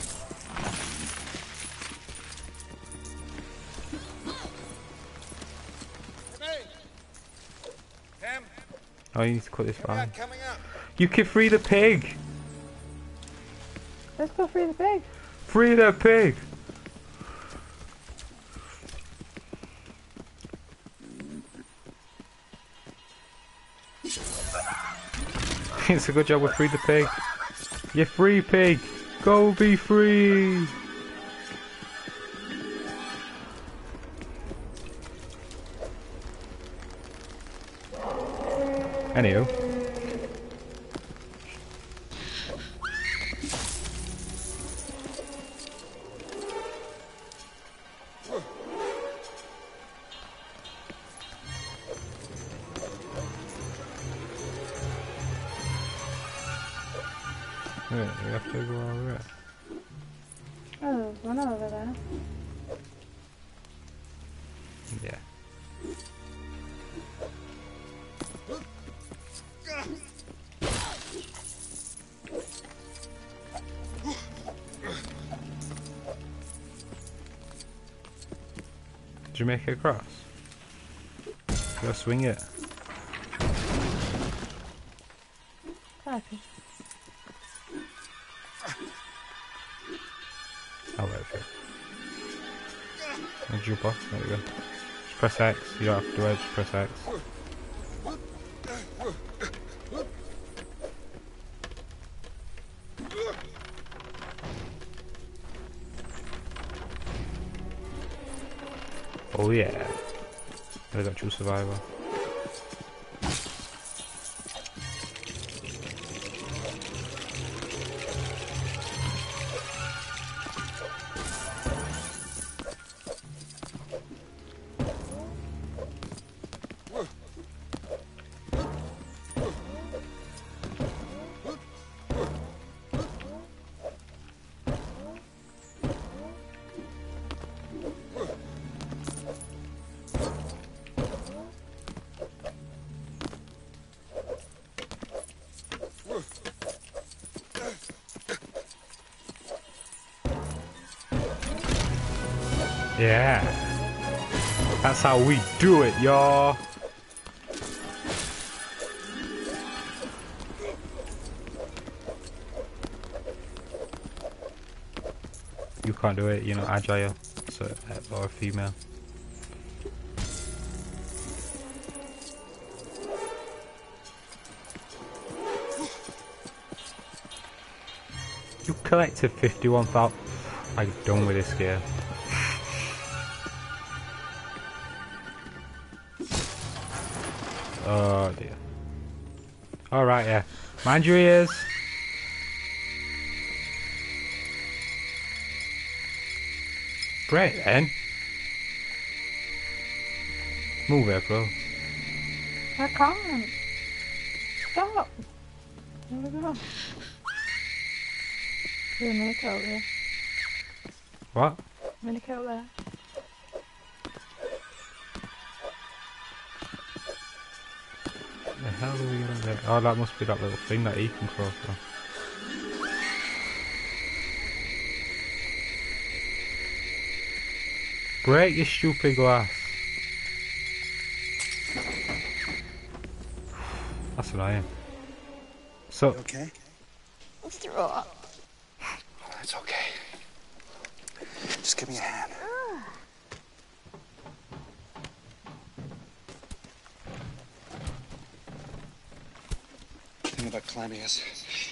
Oh, you need to cut this line. You can free the pig! Let's go free the pig! Free the pig! It's a good job we free the pig. You're free, pig! Go be free! Anywho. Wait, we have to go over there. Oh, there's one over there. Yeah. Did you make it across? Go swing it. Okay. I'll wait for it. Jump off. There we go. Just press X. You don't have to do it. Just press X. Oh yeah, I got true survivor. Yeah, that's how we do it, y'all. You can't do it, you're not agile, so or a female. You collected 51,000. I'm done with this game. Oh dear. Alright, yeah. Mind your ears. Great then. Move it, bro. I can't. Stop. There's a mini coat there. What? Mini coat there. How do we get on there? Oh, that must be that little thing that he can crawl from. Break your stupid glass. That's what I am. So. You okay? Let's throw up. Oh, that's okay. Just give me a hand. thing about climbing is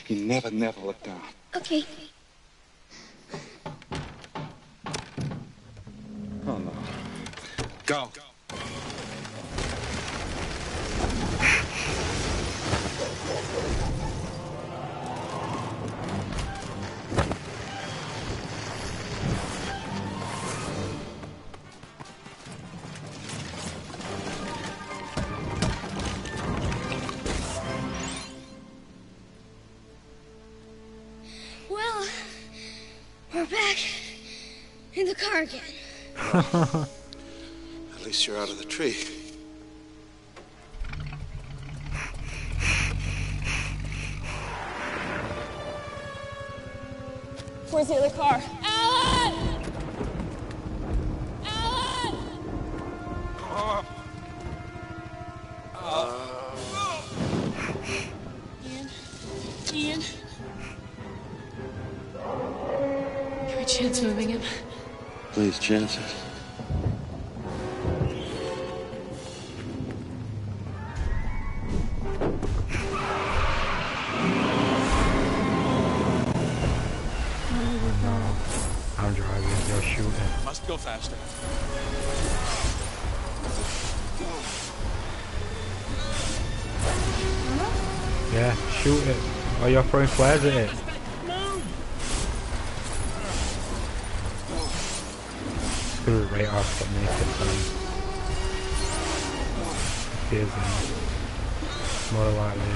you never look down. Okay. Oh, no. Go. Again. At least you're out of the tree. Where's the other car? Alan! Alan! Ian? Give me a chance moving him. Please, chances. I'm driving, you're shooting. Must go faster. Yeah, shoot it. Oh, you're throwing flares at it. Right off the naked thing. Isn't more likely.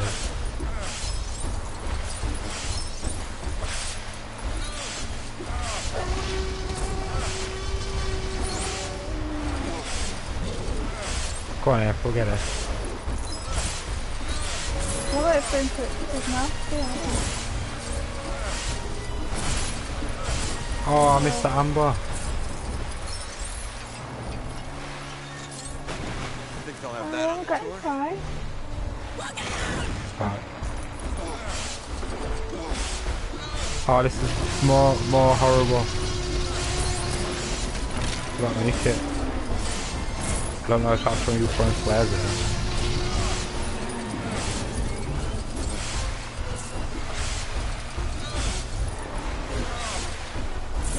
Go on, Apple, get it. What about if his mouth? Oh, I missed the amber. Oh, this is more horrible. I don't make it. I don't know if that's from you throwing flares at him. This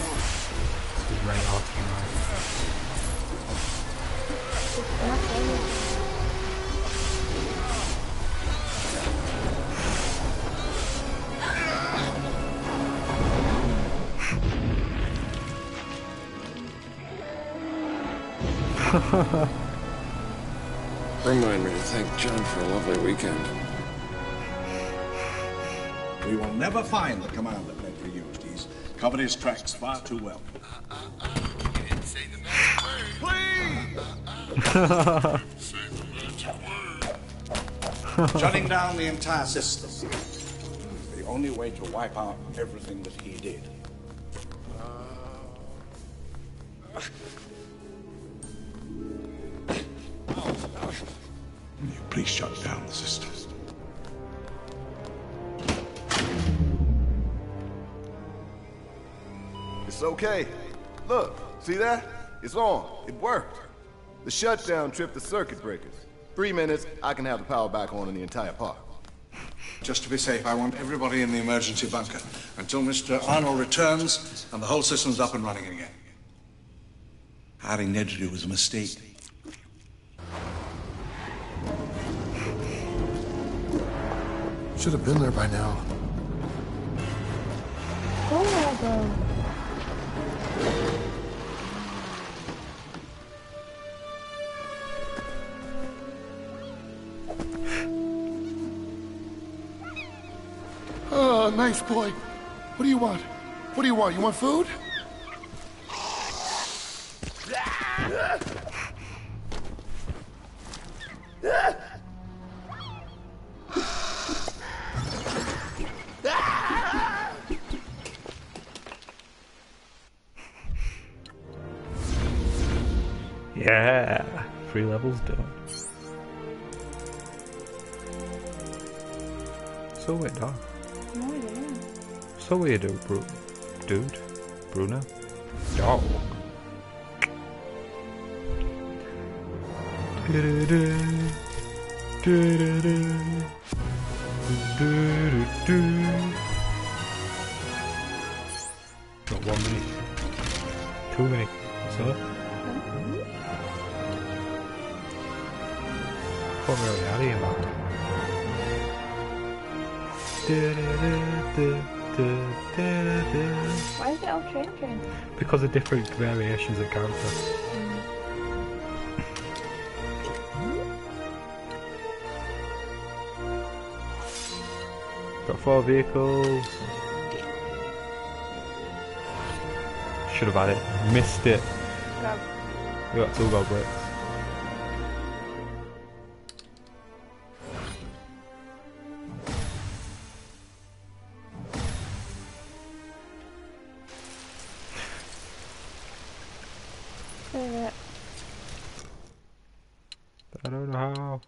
is right off, you know. Remind me to thank John for a lovely weekend. We will never find the command that Ledger used. He's covered his tracks far too well. You didn't say the magic word. Please! Shutting down the entire system. The only way to wipe out everything that he did. Please shut down the system. It's okay. Look, see that? It's on. It worked. The shutdown tripped the circuit breakers. 3 minutes, I can have the power back on in the entire park. Just to be safe, I want everybody in the emergency bunker until Mr. Arnold returns and the whole system's up and running again. Hiring Ned to do was a mistake. Should have been there by now. Oh, nice boy. What do you want? What do you want? You want food? Yeah, 3 levels done. So weird, dog. No, it is. So weird, dude. Bruno. Dog. Why is it all changing? Because of different variations of characters. Got 4 vehicles. Should have had it. Missed it. Grab. We got 2 gold bricks. I don't know how.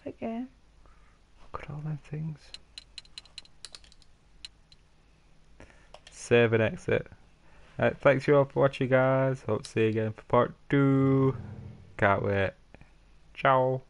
Quick game. Look at all them things. Save and exit. Alright, thanks you all for watching, guys. Hope to see you again for part 2. Can't wait. Ciao.